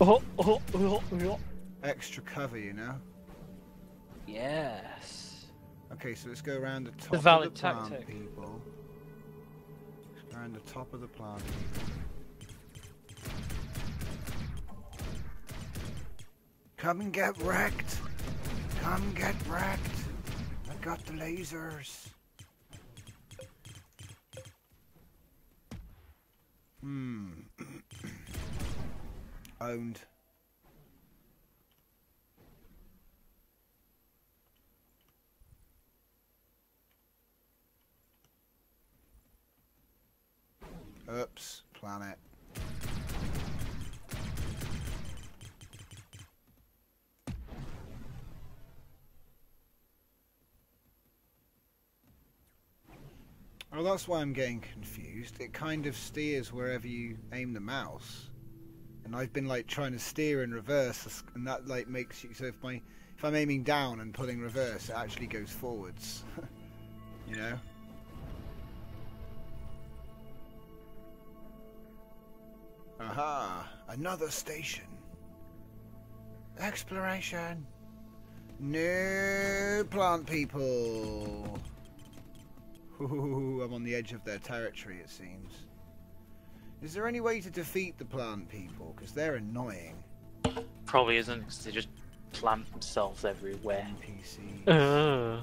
Oh, oh, oh, oh. Extra cover, you know. Yes. Okay, so let's go around the top the of the plant tactic. people. Let's go around the top of the plant people. Come and get wrecked! Come get wrecked! I got the lasers! Hmm. Owned. Oops, planet. Well, that's why I'm getting confused. It kind of steers wherever you aim the mouse. And I've been like trying to steer in reverse, and that like makes you so if my if I'm aiming down and pulling reverse, it actually goes forwards. You know? Aha, another station. Exploration. No plant people. Ooh, I'm on the edge of their territory, it seems. Is there any way to defeat the plant people? Because they're annoying. Probably isn't, because they just plant themselves everywhere. N P Cs. Uh.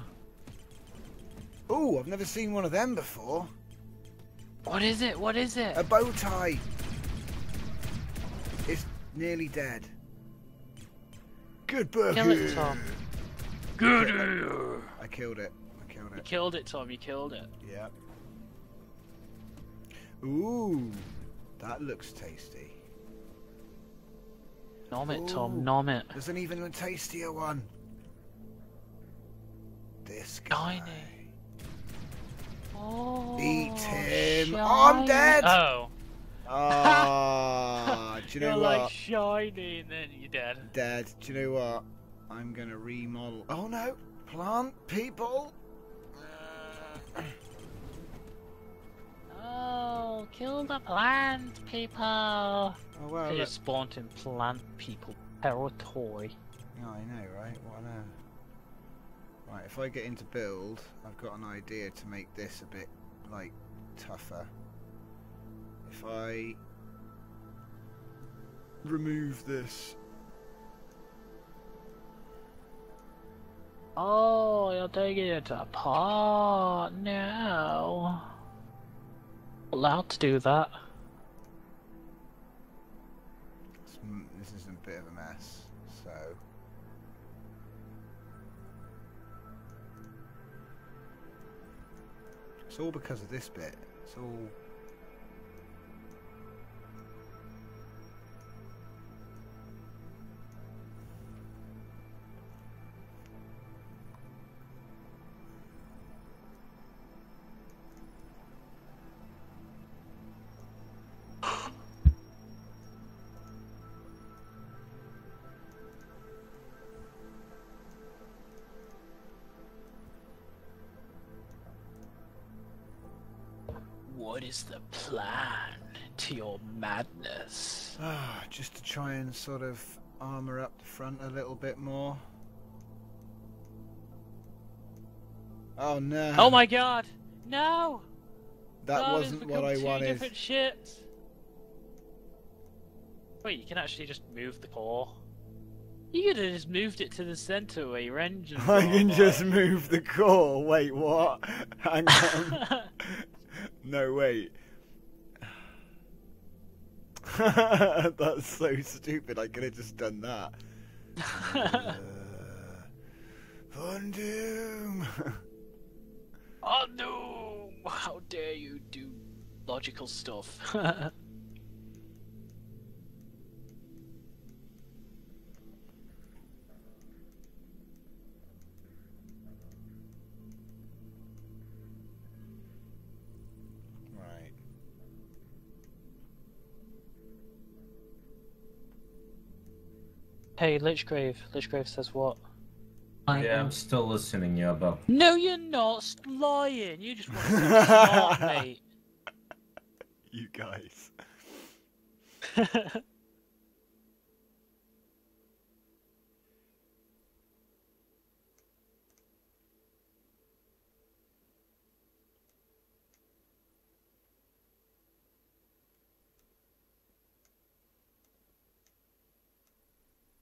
Ooh, I've never seen one of them before. What is it? What is it? A bow tie. It's nearly dead. Good burger. Kill it, Tom. Good. I killed it. I killed it. You killed it, Tom. You killed it. Yeah. Ooh, that looks tasty. Nom it, Ooh, Tom. Nom it. There's an even tastier one. This guy. Tiny. Oh, eat him! Oh, I'm dead! Oh. Oh. Do you know you're what? You're like shiny and then you're dead. Dead. Do you know what? I'm gonna remodel. Oh no! Plant people! Oh, kill the plant people! Oh well. They just spawned in plant people territory. Oh, I know, right? What on earth? Right, if I get into build, I've got an idea to make this a bit, like, tougher. If I remove this... Oh, you're taking it apart now. Allowed to do that. This is a bit of a mess, so... It's all because of this bit. It's all... What is the plan to your madness? Ah, just to try and sort of armor up the front a little bit more. Oh no! Oh my God! No! That God wasn't what I two wanted. Different shit. Wait, you can actually just move the core. You could have just moved it to the center where your engine. I can by. just move the core. Wait, what? Hang on. No, wait. That's so stupid. I could have just done that. uh, Undoom! Undoom! How dare you do logical stuff. Hey, Lichgrave. Lichgrave says what? I yeah, am still listening, Yabo. No, you're not lying. You just want to be smart, mate. You guys.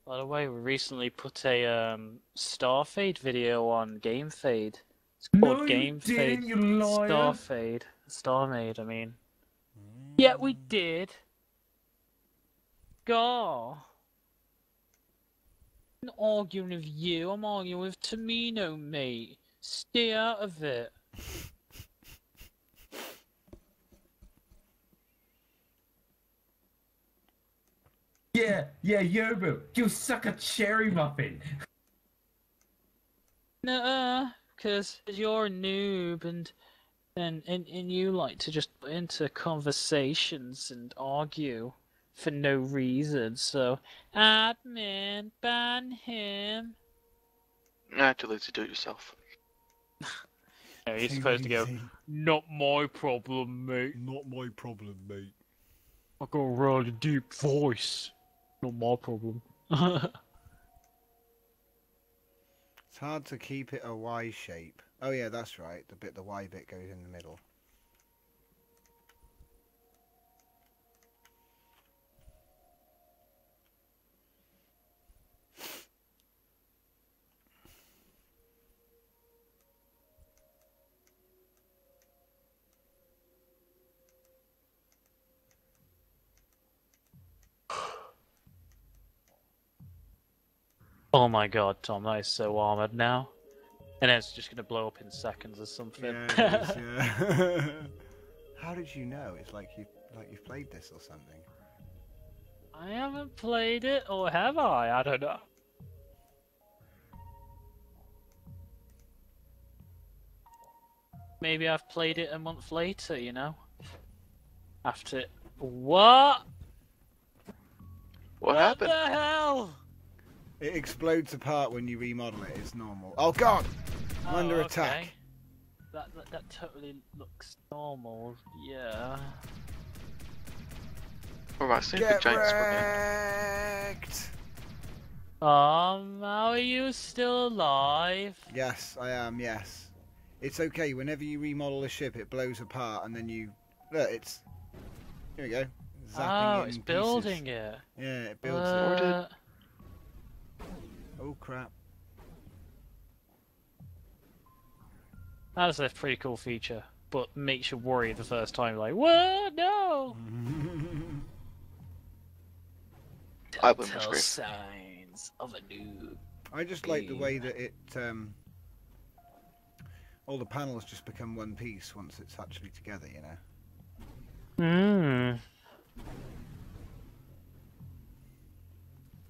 By the way, we recently put a um, Starfade video on Gamefade. It's called no, Gamefade. You didn't, you liar. Starfade. Star Made, I mean. Mm. Yeah, we did. Gah. I'm not arguing with you, I'm arguing with Tomino, mate. Stay out of it. Yeah, yeah, Yobu, you suck a cherry muffin! Nuh-uh, because you're a noob and, and, and, and you like to just put into conversations and argue for no reason, so... Admin, ban him! Nah, too lazy to do it yourself. No, you're supposed to go, not my problem, mate. Not my problem, mate. I'll go around the deep voice. Not my problem. It's hard to keep it a Y shape. Oh yeah, that's right. The bit, the Y bit goes in the middle. Oh my god, Tom, that is so armoured now. And it's just going to blow up in seconds or something. Yeah, is, yeah. How did you know? It's like you've, like you've played this or something. I haven't played it, or have I? I don't know. Maybe I've played it a month later, you know? After... What? What happened? What the hell? It explodes apart when you remodel it, it's normal. Oh god! I'm oh, under okay. attack. That, that that totally looks normal, yeah. Alright, see if the Jake's wrecked! Um, are you still alive? Yes, I am, yes. It's okay, whenever you remodel a ship it blows apart and then you... Look, it's... Here we go. Zapping oh, it's building pieces. it. Yeah, it builds uh... it. Oh crap. That's a pretty cool feature, but makes you worry the first time, like, what? No! I Tell signs of a new I just beam. like the way that it, um, all the panels just become one piece once it's actually together, you know? Mmm.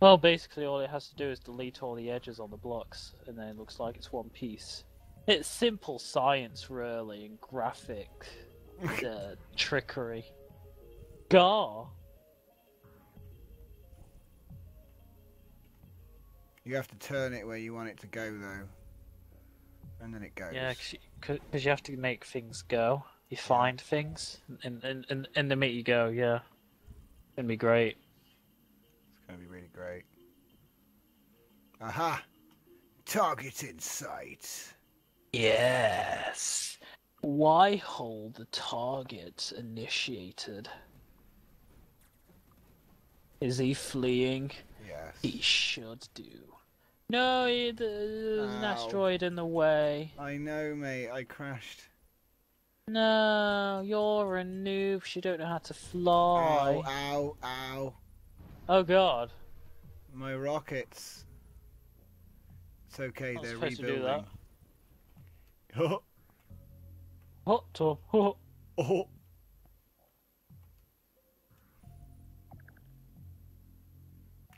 Well, basically all it has to do is delete all the edges on the blocks, and then it looks like it's one piece. It's simple science, really, and graphic uh, trickery. Gar! You have to turn it where you want it to go, though. And then it goes. Yeah, because you, you have to make things go. You find things, and, and, and, and they make you go, yeah. It'd be great. That'd be really great. Aha! Target in sight! Yes! Why hold the target initiated? Is he fleeing? Yes. He should do. No, he, there's an asteroid in the way. I know, mate. I crashed. No, you're a noob. You don't know how to fly. Ow, ow, ow. Oh god. My rockets. It's okay, they're rebuilding. Oh. Oh, Tom. Oh. Oh.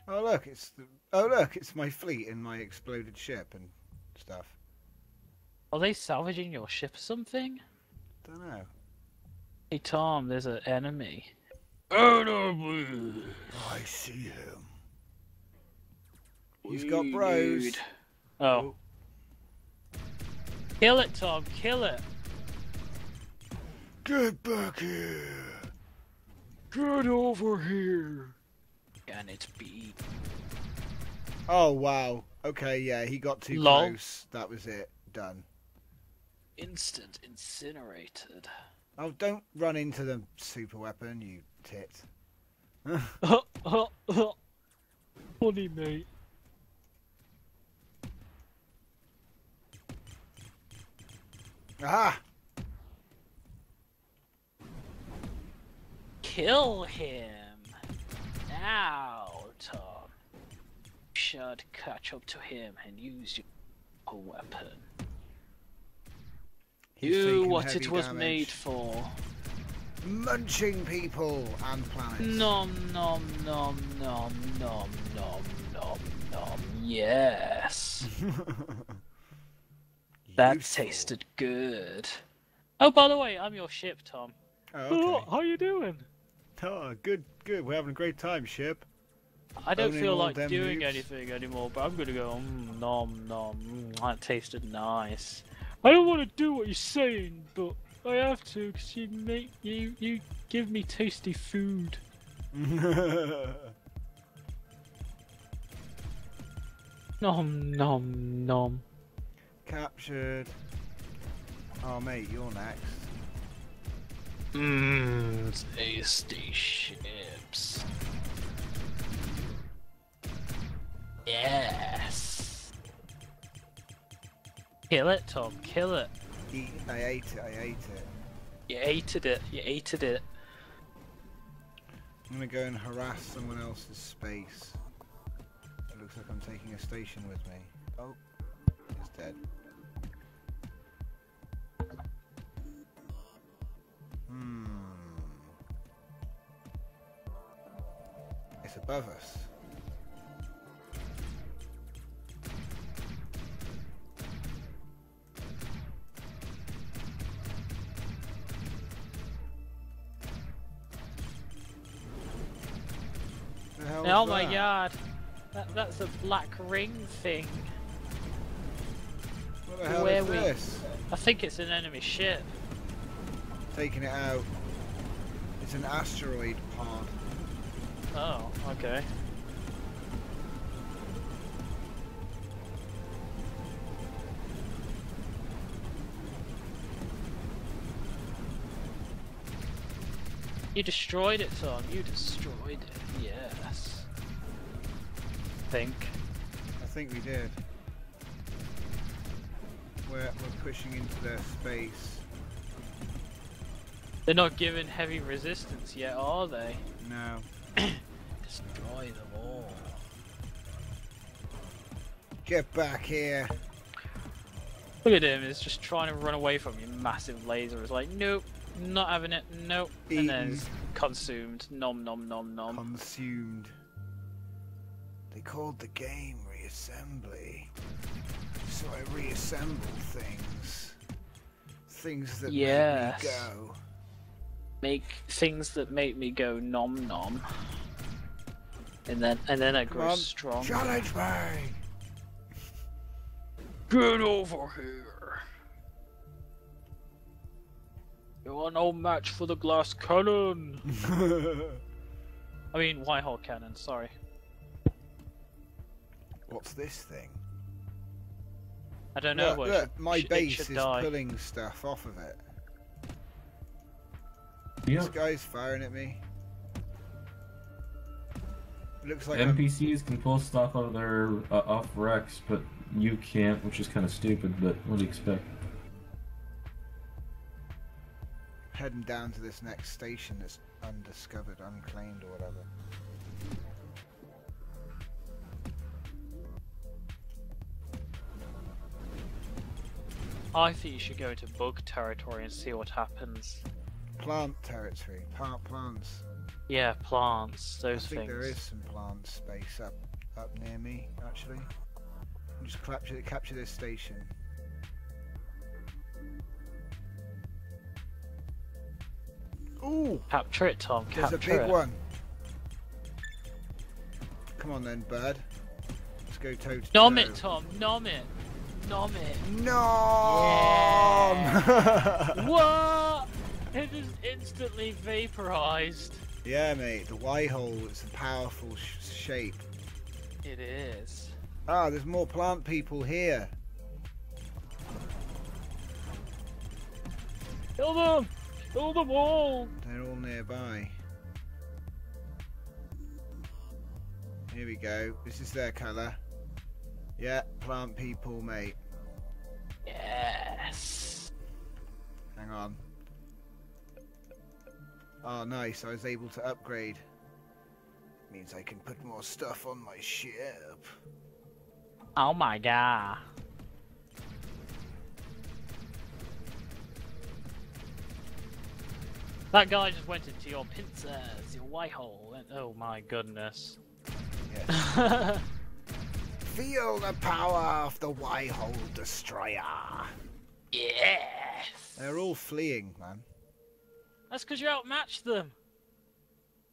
Oh look, it's the... Oh look, it's my fleet and my exploded ship and stuff. Are they salvaging your ship or something? Dunno. Hey Tom, there's an enemy. Oh no, I see him. He's we got bros. Need... Oh. Kill it, Tom, kill it. Get back here. Get over here. Can it be? Oh wow. Okay, yeah, he got too Long. close. That was it. Done. Instant incinerated. Oh, don't run into the super weapon, you tit. Funny, mate. Aha! Kill him. Now, Tom. You should catch up to him and use your weapon. Do what it was damage. made for. Munching people and planets. Nom nom nom nom nom nom nom nom. Yes. That Useful. tasted good. Oh, by the way, I'm your ship, Tom. Oh, okay. oh, how are you doing? Oh, good, good. We're having a great time, ship. I don't Owning feel like doing moves. anything anymore, but I'm gonna go mm, nom nom. Mm, that tasted nice. I don't want to do what you're saying, but I have to because you make you you give me tasty food. Nom nom nom. Captured. Oh mate, you're next. Mmm, tasty ships. Yes. Kill it, Tom. Kill it. Eat, I ate it. I ate it. You ate it. You ate it. I'm gonna go and harass someone else's space. It looks like I'm taking a station with me. Oh, it's dead. Hmm. It's above us. Oh my that? god, that, that's a black ring thing. What the hell Where is we... this? I think it's an enemy ship. Taking it out. It's an asteroid pod. Oh, okay. You destroyed it, Tom. You destroyed it. Yes. Think. I think we did. We're, we're pushing into their space. They're not giving heavy resistance yet, are they? No. Destroy them all. Get back here. Look at him, he's just trying to run away from your massive laser. It's like, nope, not having it, nope. Eaten. And then it's consumed. Nom nom nom nom. Consumed. They called the game Reassembly, so I reassemble things, things that yes. make me go. Make things that make me go nom nom, and then and then I grow stronger. Challenge me! Get over here! You are no match for the glass cannon. I mean, Whitehall cannon. Sorry. What's this thing? I don't know. Look, look should, my base is die. pulling stuff off of it. Yeah. This guy's firing at me. It looks like N P Cs I'm... can pull stuff out of their uh, off wrecks, but you can't, which is kind of stupid. But what do you expect? Heading down to this next station that's undiscovered, unclaimed, or whatever. I think you should go into bug territory and see what happens. Plant territory, plant plants. Yeah, plants, those things. I think things. there is some plant space up up near me, actually. I'll just capture, capture this station. Ooh! Capture it, Tom, capture it. There's a big it. one. Come on then, bird. Let's go toe to toe. Nom it, Tom, nom it. Nom it. Nom! Yeah. What? It just instantly vaporized. Yeah, mate. The Y-hole is a powerful sh shape. It is. Ah, there's more plant people here. Kill them! Kill them all! They're all nearby. Here we go. This is their colour. Yeah, plant people, mate. Yes. Hang on. Oh, nice. I was able to upgrade. Means I can put more stuff on my ship. Oh my god. That guy just went into your pincers, your white hole. Oh my goodness. Yes. Feel the power of the Y-hole destroyer. Yes. They're all fleeing, man. That's because you outmatched them.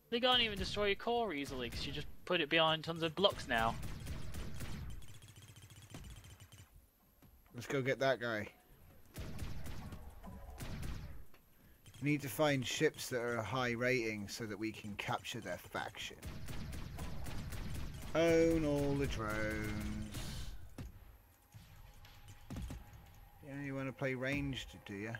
They can't even destroy your core easily because you just put it behind tons of blocks now. Let's go get that guy. We need to find ships that are high rating so that we can capture their faction. Own all the drones. Yeah, you want to play ranged, do you?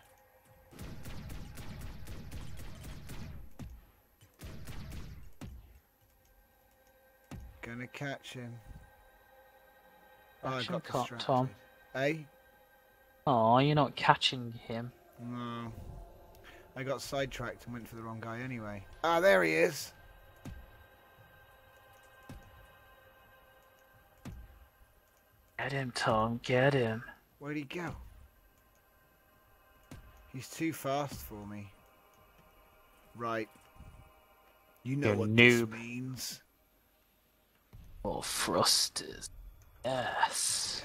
Gonna catch him. Oh, I got distracted. Tom. Hey? Oh, you're not catching him. No. I got sidetracked and went for the wrong guy anyway. Ah, there he is! Get him, Tom. Get him. Where'd he go? He's too fast for me. Right. You know what this means. More thrusters. Yes. Yes.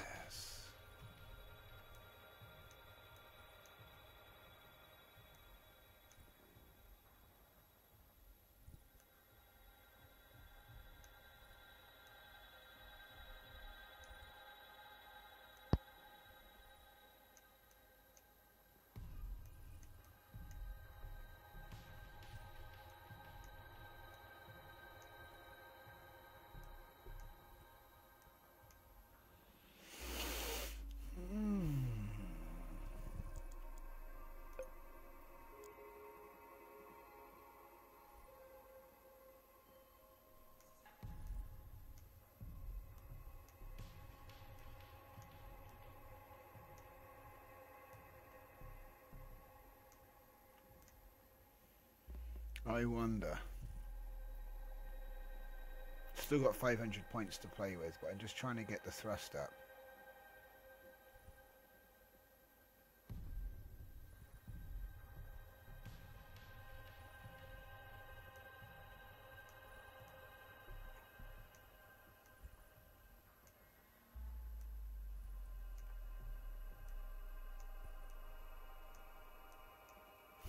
I wonder. Still got five hundred points to play with, but I'm just trying to get the thrust up.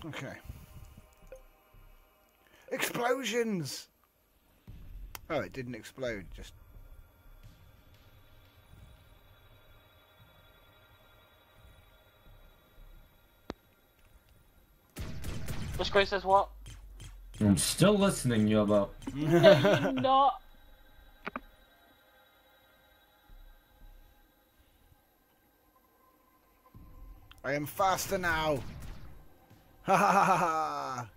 Okay. Explosions! Oh, it didn't explode, just... Which Grace says what? I'm still listening, you about. No, you're not! I am faster now! Ha ha ha ha!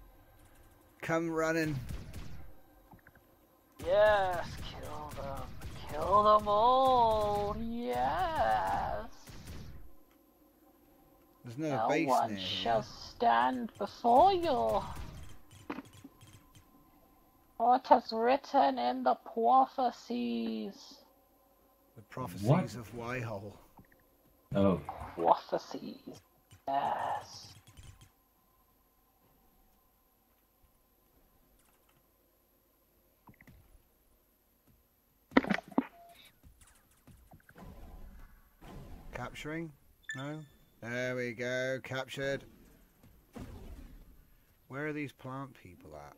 Come running. Yes, kill them. Kill them all. Yes. There's no, no base one near shall here. Stand before you. What has written in the prophecies? The prophecies what? Of Whitehall. Oh. Prophecies. Yes. Capturing? No? There we go, captured. Where are these plant people at?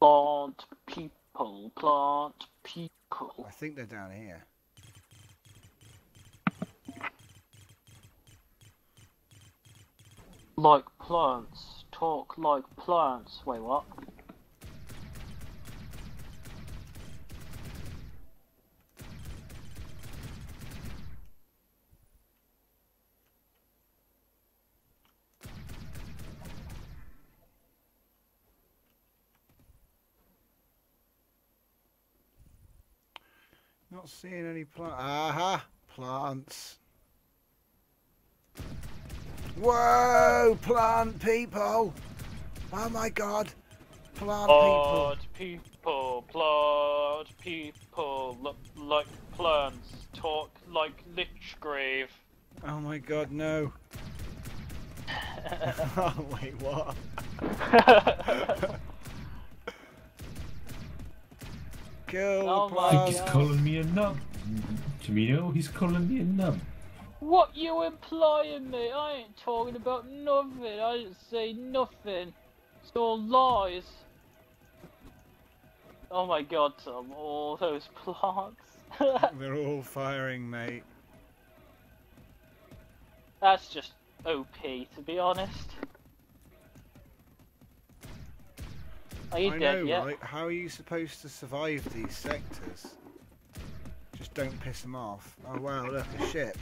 Plant people, plant people. I think they're down here. Like plants, talk like plants. Wait, what? Not seeing any plants. Aha! Plants. Whoa! Plant people! Oh my god! Plant people! Plant people, plant people, look like plants, talk like Lichgrave. Oh my god, no. Oh, wait, what? Oh my he's God. Calling me a nub. Tomino, he's calling me a nub. What you implying, mate? I ain't talking about nothing. I didn't say nothing. It's all lies. Oh my God, Tom. All those plants. They're all firing, mate. That's just O P, to be honest. Are you I dead know, yet? Right? How are you supposed to survive these sectors? Just don't piss them off. Oh wow, look, a ship.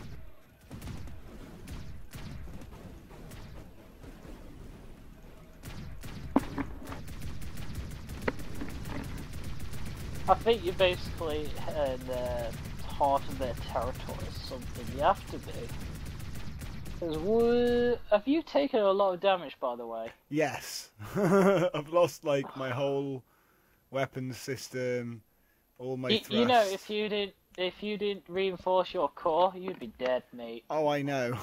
I think you basically in, uh, part of their territory is something you have to do. Because have you taken a lot of damage, by the way? Yes. I've lost like my whole weapon system, all my thrust. You know, if you didn't if you didn't reinforce your core, you'd be dead, mate. Oh, I know.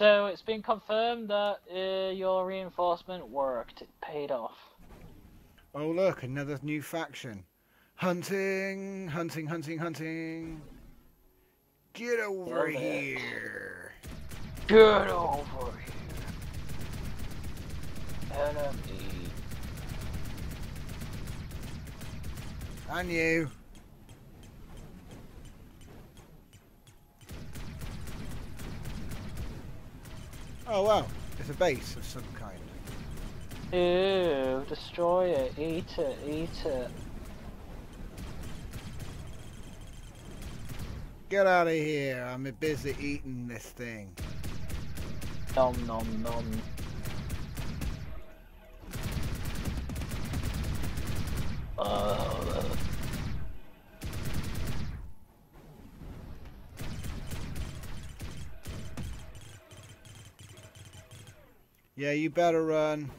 So it's been confirmed that uh, your reinforcement worked. It paid off. Oh look, another new faction. Hunting, hunting, hunting, hunting. Get over here. Get over here. Enemy. And you. Oh wow, it's a base of some kind. Ew, destroy it, eat it, eat it. Get out of here, I'm busy eating this thing. Nom nom nom. Uh. Yeah, you better run.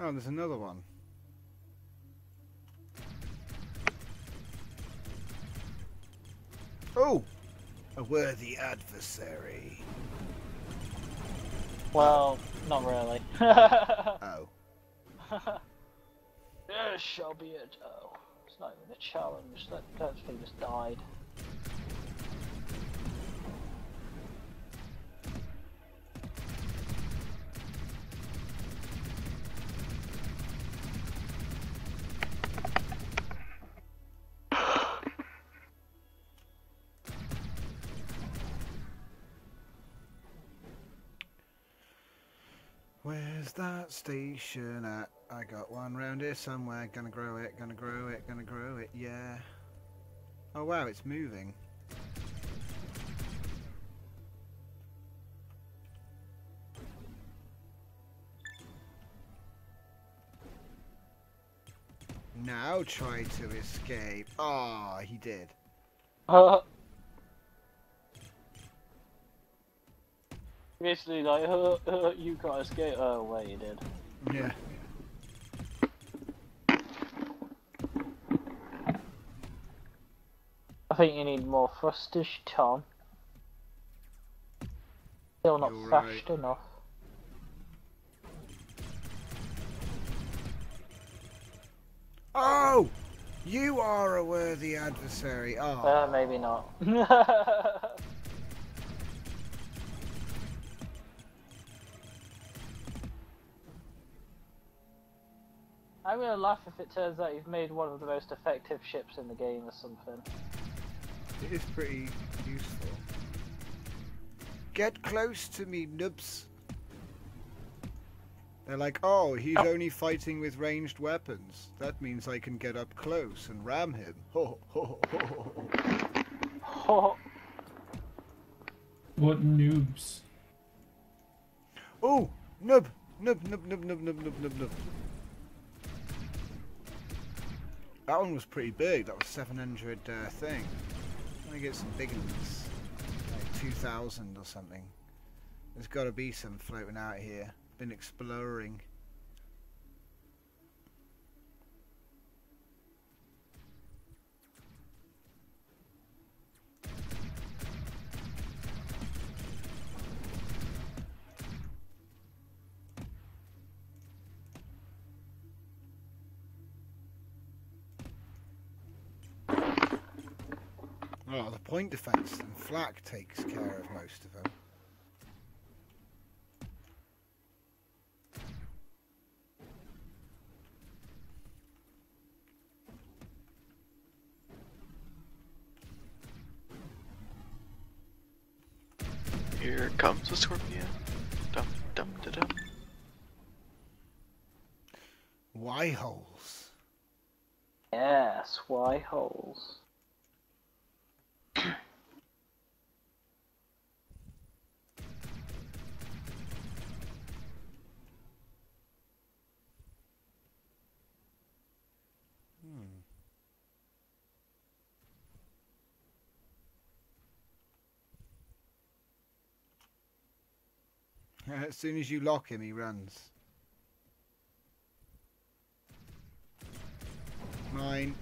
Oh, there's another one. Oh! A worthy adversary. Well, not really. Oh. This shall be it. Oh, it's not even a challenge. That, that thing just died. That station at? I got one round here somewhere. Gonna grow it, gonna grow it, gonna grow it, yeah. Oh wow, it's moving. Now try to escape. Ah, oh, he did. Uh. Basically like, uh, uh, you can't escape. Oh wait, you did. Yeah. I think you need more thrusters, Tom. Still not You're fast right. enough. Oh! You are a worthy adversary. Oh. Uh, maybe not. I'm gonna laugh if it turns out you've made one of the most effective ships in the game or something. It is pretty useful. Get close to me, noobs. They're like, oh, he's oh. only fighting with ranged weapons. That means I can get up close and ram him. Ho ho ho ho ho. What noobs? Oh, noob, noob, noob, noob, noob, noob, noob, noob, noob. That one was pretty big, that was seven hundred uh, thing. I'm gonna get some big ones, like two thousand or something. There's gotta be some floating out here. Been exploring. Oh, the point defense and flak takes care of most of them. Here comes the scorpion. Dum dum da dum. Why holes? Yes, why holes? As soon as you lock him, he runs. Mine.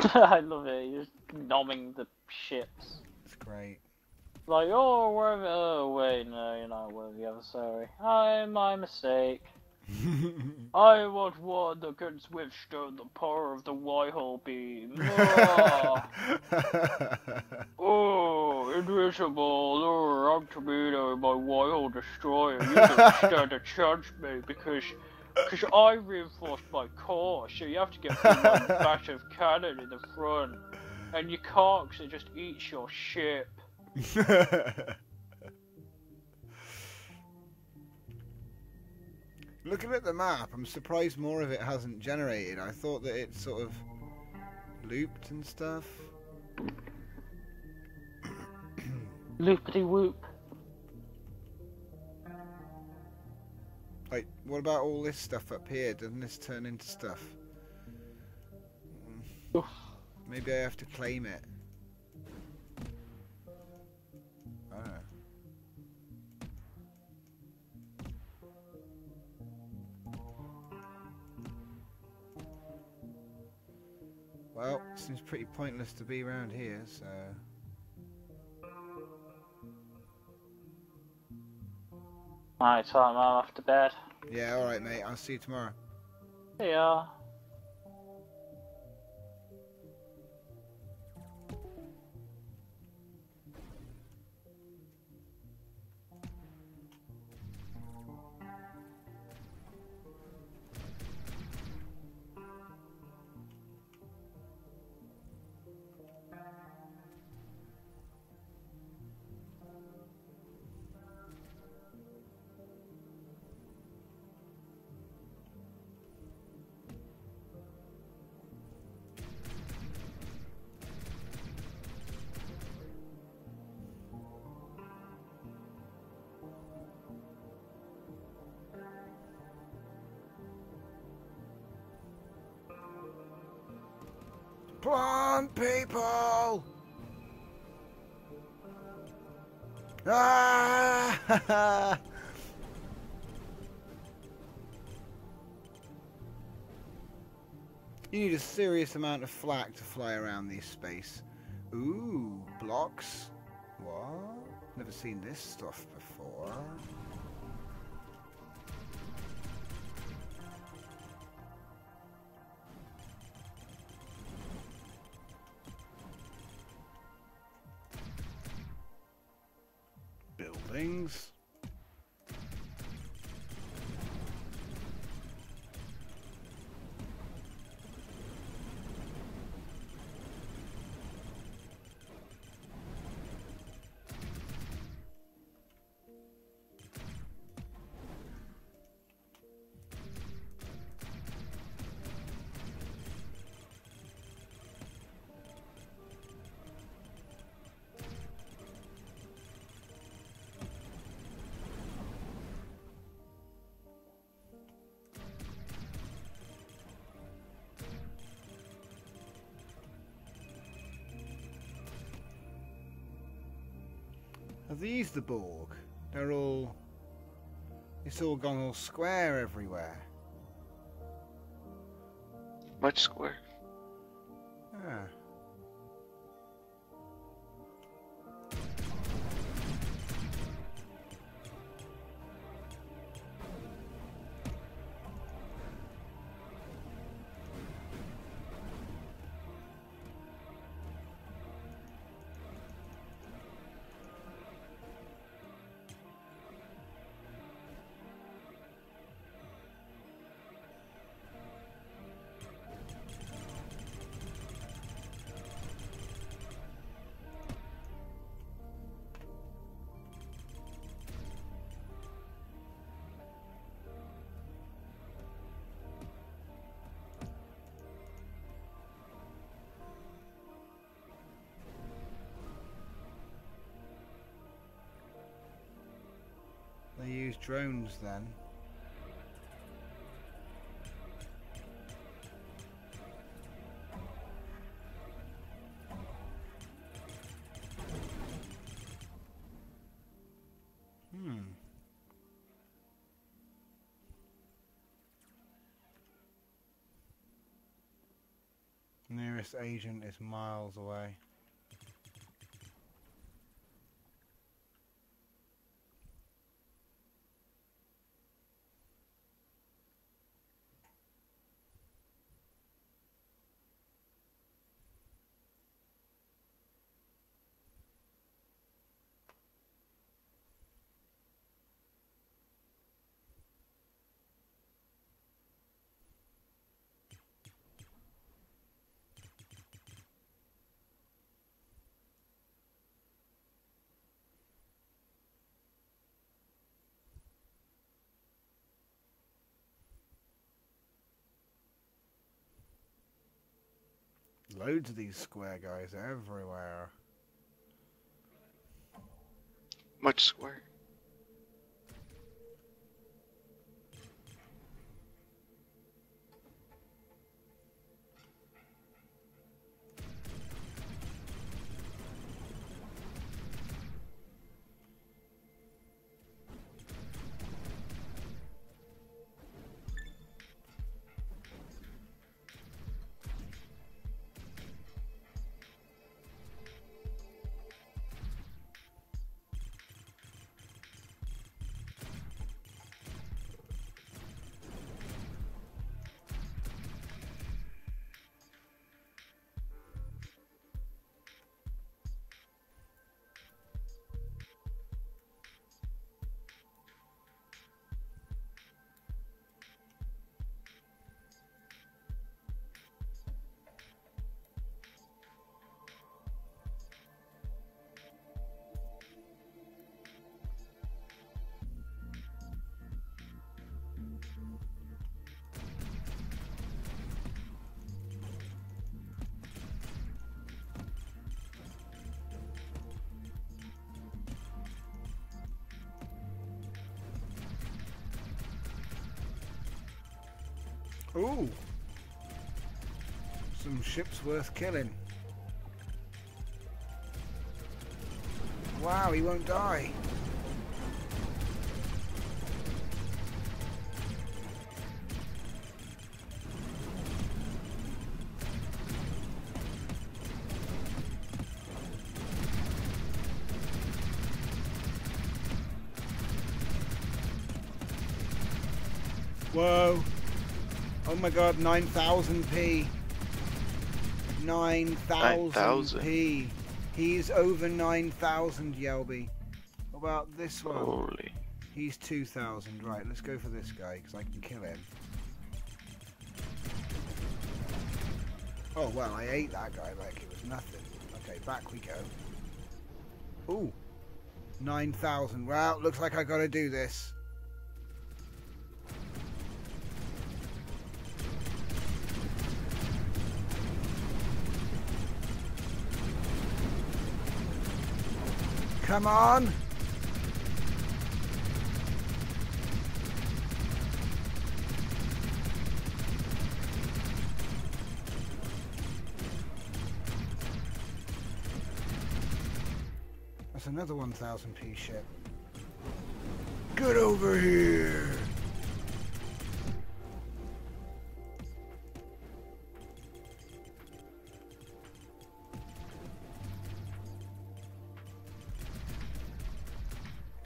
I love it. You're nomming the ships. It's great. Like, oh, worthy. Oh, wait, no, you're not worthy. I'm sorry. I, my mistake. I want one that can withstand the power of the Y-hole beam. Oh, oh invisible, oh, I'm Tomato, my Y-hole destroyer. You don't stand a chance, mate, because because I reinforced my core, so you have to get through my massive cannon in the front, and you can't because it just eats your ship. Looking at the map, I'm surprised more of it hasn't generated. I thought that it sort of looped and stuff. Loopity whoop. Like, what about all this stuff up here? Doesn't this turn into stuff? Oof. Maybe I have to claim it. I don't know. Well, seems pretty pointless to be around here, so... Alright, time, I'm off to bed. Yeah, alright mate, I'll see you tomorrow. See ya. Blonde people! Ah! You need a serious amount of flak to fly around this space. Ooh, blocks? What? Never seen this stuff before. Things. Are these the Borg? They're all... It's all gone all square everywhere. Much square. Yeah. drones then. Nearest agent is miles away. Loads of these square guys everywhere. Much square. Ooh! Some ships worth killing. Wow, he won't die. Whoa! Oh my god, nine thousand P. nine thousand P. He's over nine thousand, Yelby. What about this one? Holy. He's two thousand. Right, let's go for this guy, because I can kill him. Oh, well, I ate that guy like it was nothing. Okay, back we go. Ooh. nine thousand. Well, looks like I gotta do this. Come on! That's another one thousand P ship. Get over here!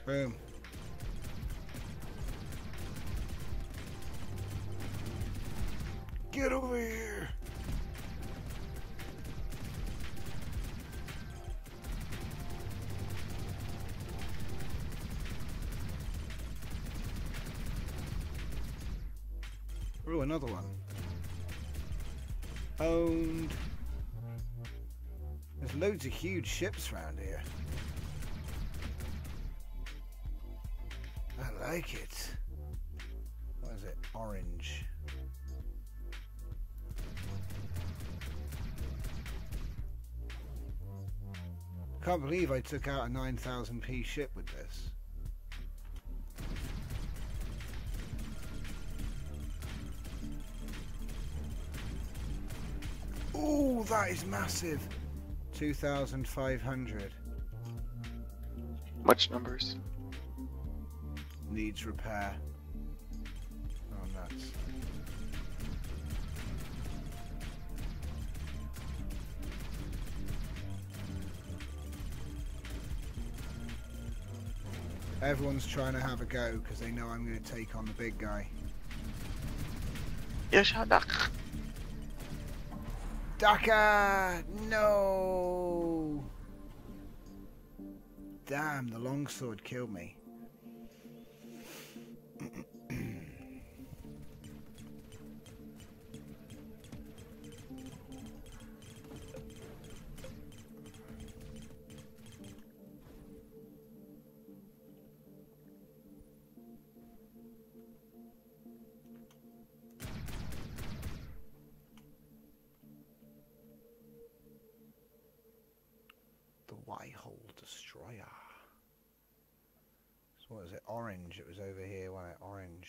Boom. Get over here. Ooh, another one. Owned. There's loads of huge ships around here. I like it. What is it? Orange. Can't believe I took out a nine thousand P ship with this. Oh, that is massive. two thousand five hundred. Much numbers. Needs repair. Oh, nuts. Everyone's trying to have a go because they know I'm going to take on the big guy. Yashadak. Daka! No! Damn, the longsword killed me. Orange, it was over here when I orange.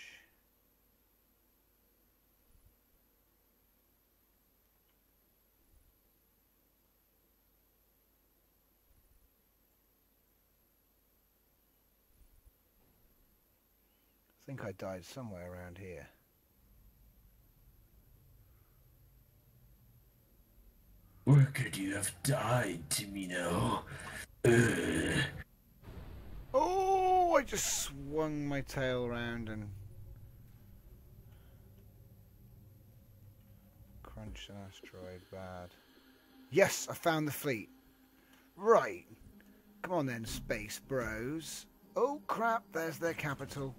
I think I died somewhere around here. Where could you have died, Timino? Uh. Oh, I just swung my tail around and crunched an asteroid bad. Yes, I found the fleet. Right. Come on then, space bros. Oh crap, there's their capital.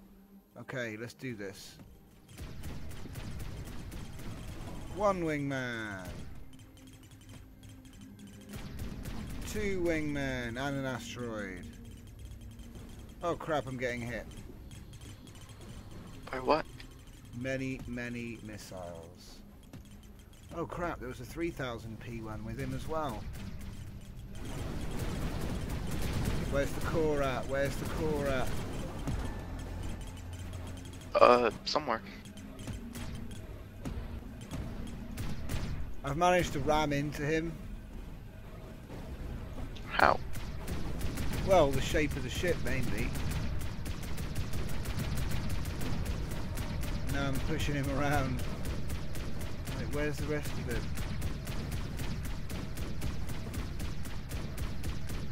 Okay, let's do this. One wingman. Two wingmen and an asteroid. Oh crap, I'm getting hit. By what? Many, many missiles. Oh crap, there was a three thousand P one with him as well. Where's the core at? Where's the core at? Uh, somewhere. I've managed to ram into him. How? Well, the shape of the ship, mainly. Now I'm pushing him around. Like, where's the rest of it?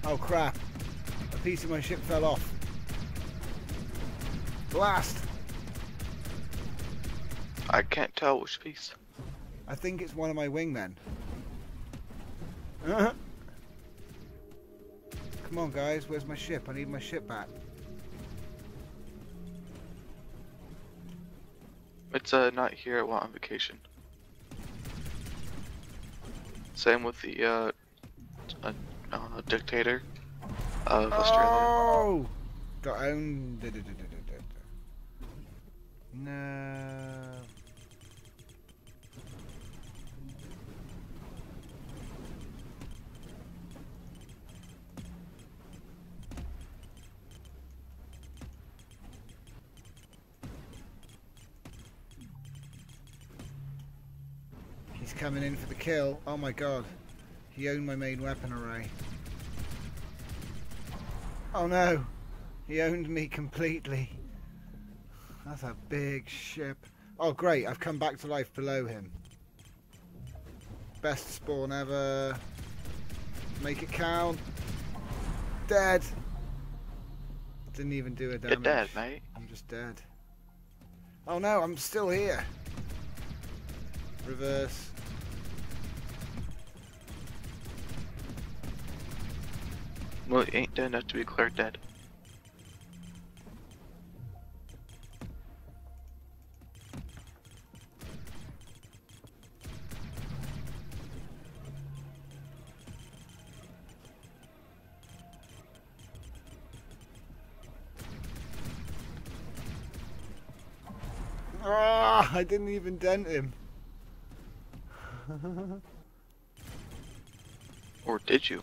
Oh crap! A piece of my ship fell off. Blast! I can't tell which piece. I think it's one of my wingmen. Uh-huh. Come on guys, where's my ship? I need my ship back. It's uh, not here while on vacation. Same with the uh, uh, uh, dictator of Australia. Oh! Got owned. No. Coming in for the kill. Oh my god. He owned my main weapon array. Oh no. He owned me completely. That's a big ship. Oh great. I've come back to life below him. Best spawn ever. Make it count. Dead. Didn't even do a damage. You're dead, mate. I'm just dead. Oh no. I'm still here. Reverse. Well, it ain't dead enough to be declared dead. Ah, I didn't even dent him. Or did you?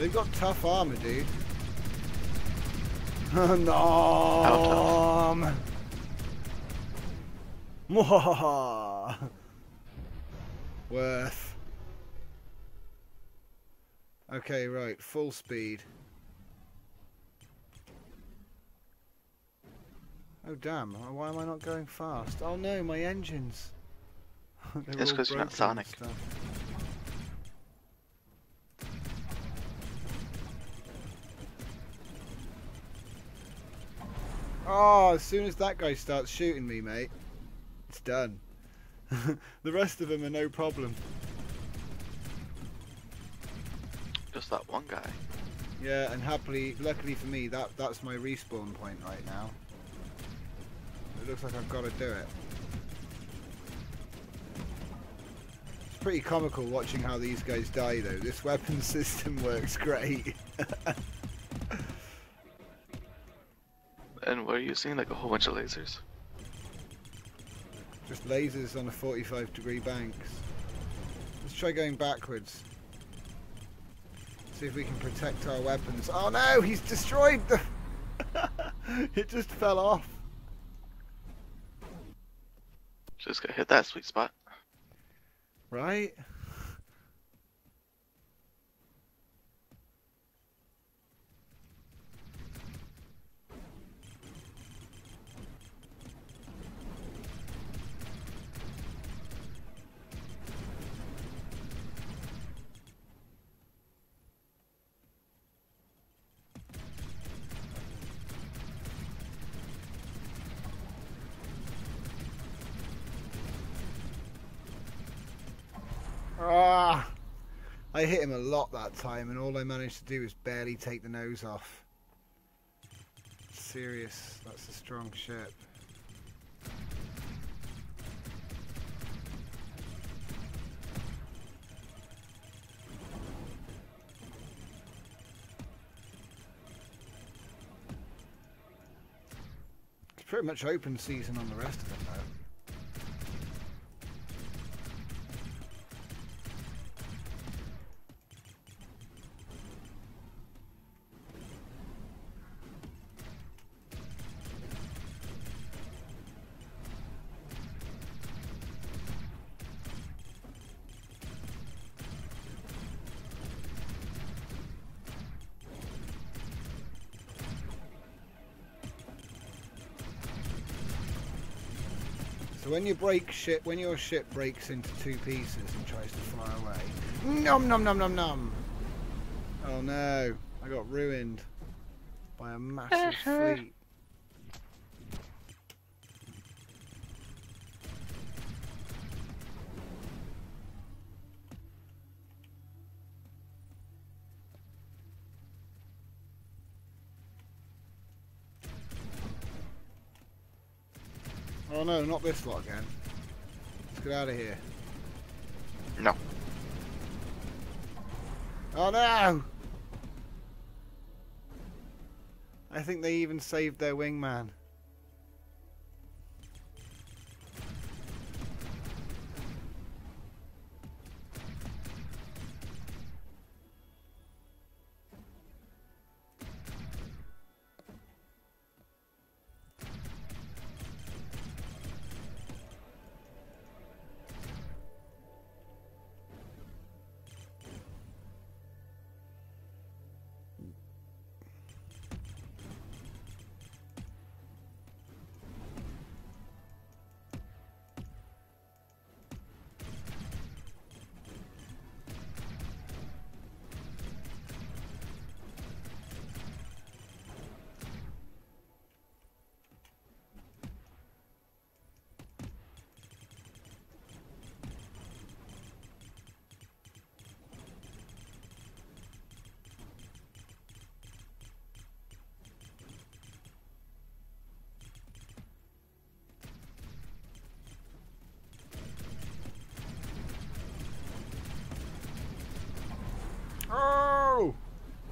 They've got tough armor, dude. An arm. Worth. Okay, right. Full speed. Oh, damn. Why am I not going fast? Oh, no, my engines. That's because you're not Sonic. Oh, as soon as that guy starts shooting me, mate, it's done. The rest of them are no problem. Just that one guy. Yeah, and happily, luckily for me, that that's my respawn point right now. It looks like I've got to do it. It's pretty comical watching how these guys die, though. This weapon system works great. And what are you seeing? Like a whole bunch of lasers. Just lasers on a forty-five degree banks. Let's try going backwards. See if we can protect our weapons. Oh no! He's destroyed the... It just fell off. Just gotta hit that sweet spot. Right? Ah, I hit him a lot that time, and all I managed to do was barely take the nose off. Serious, that's a strong ship. It's pretty much open season on the rest of them, though. When you break ship, when your ship breaks into two pieces and tries to fly away, nom nom nom nom nom. Oh no, I got ruined by a massive fleet. Oh no, not this lot again. Let's get out of here. No. Oh no! I think they even saved their wingman.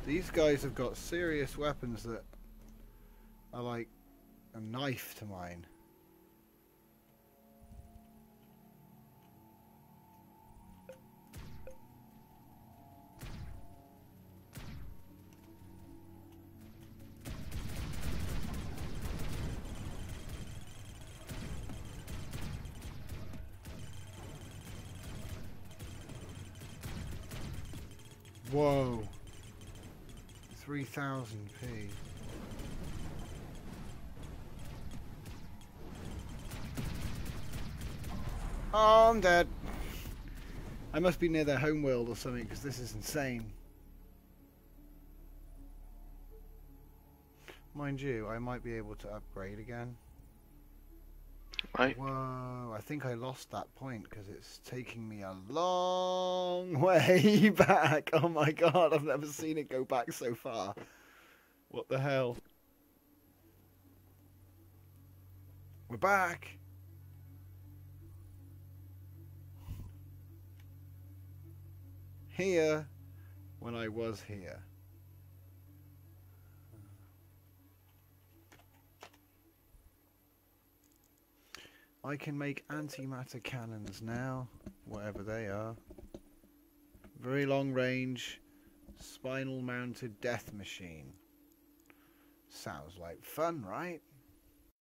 These guys have got serious weapons that are like a knife to mine. Whoa. three thousand p. Oh, I'm dead. I must be near their homeworld or something, because this is insane. Mind you, I might be able to upgrade again. Right. Whoa, I think I lost that point because it's taking me a long way back. Oh my god, I've never seen it go back so far. What the hell? We're back! Here, when I was here. I can make antimatter cannons now, whatever they are. Very long range, spinal mounted death machine. Sounds like fun, right?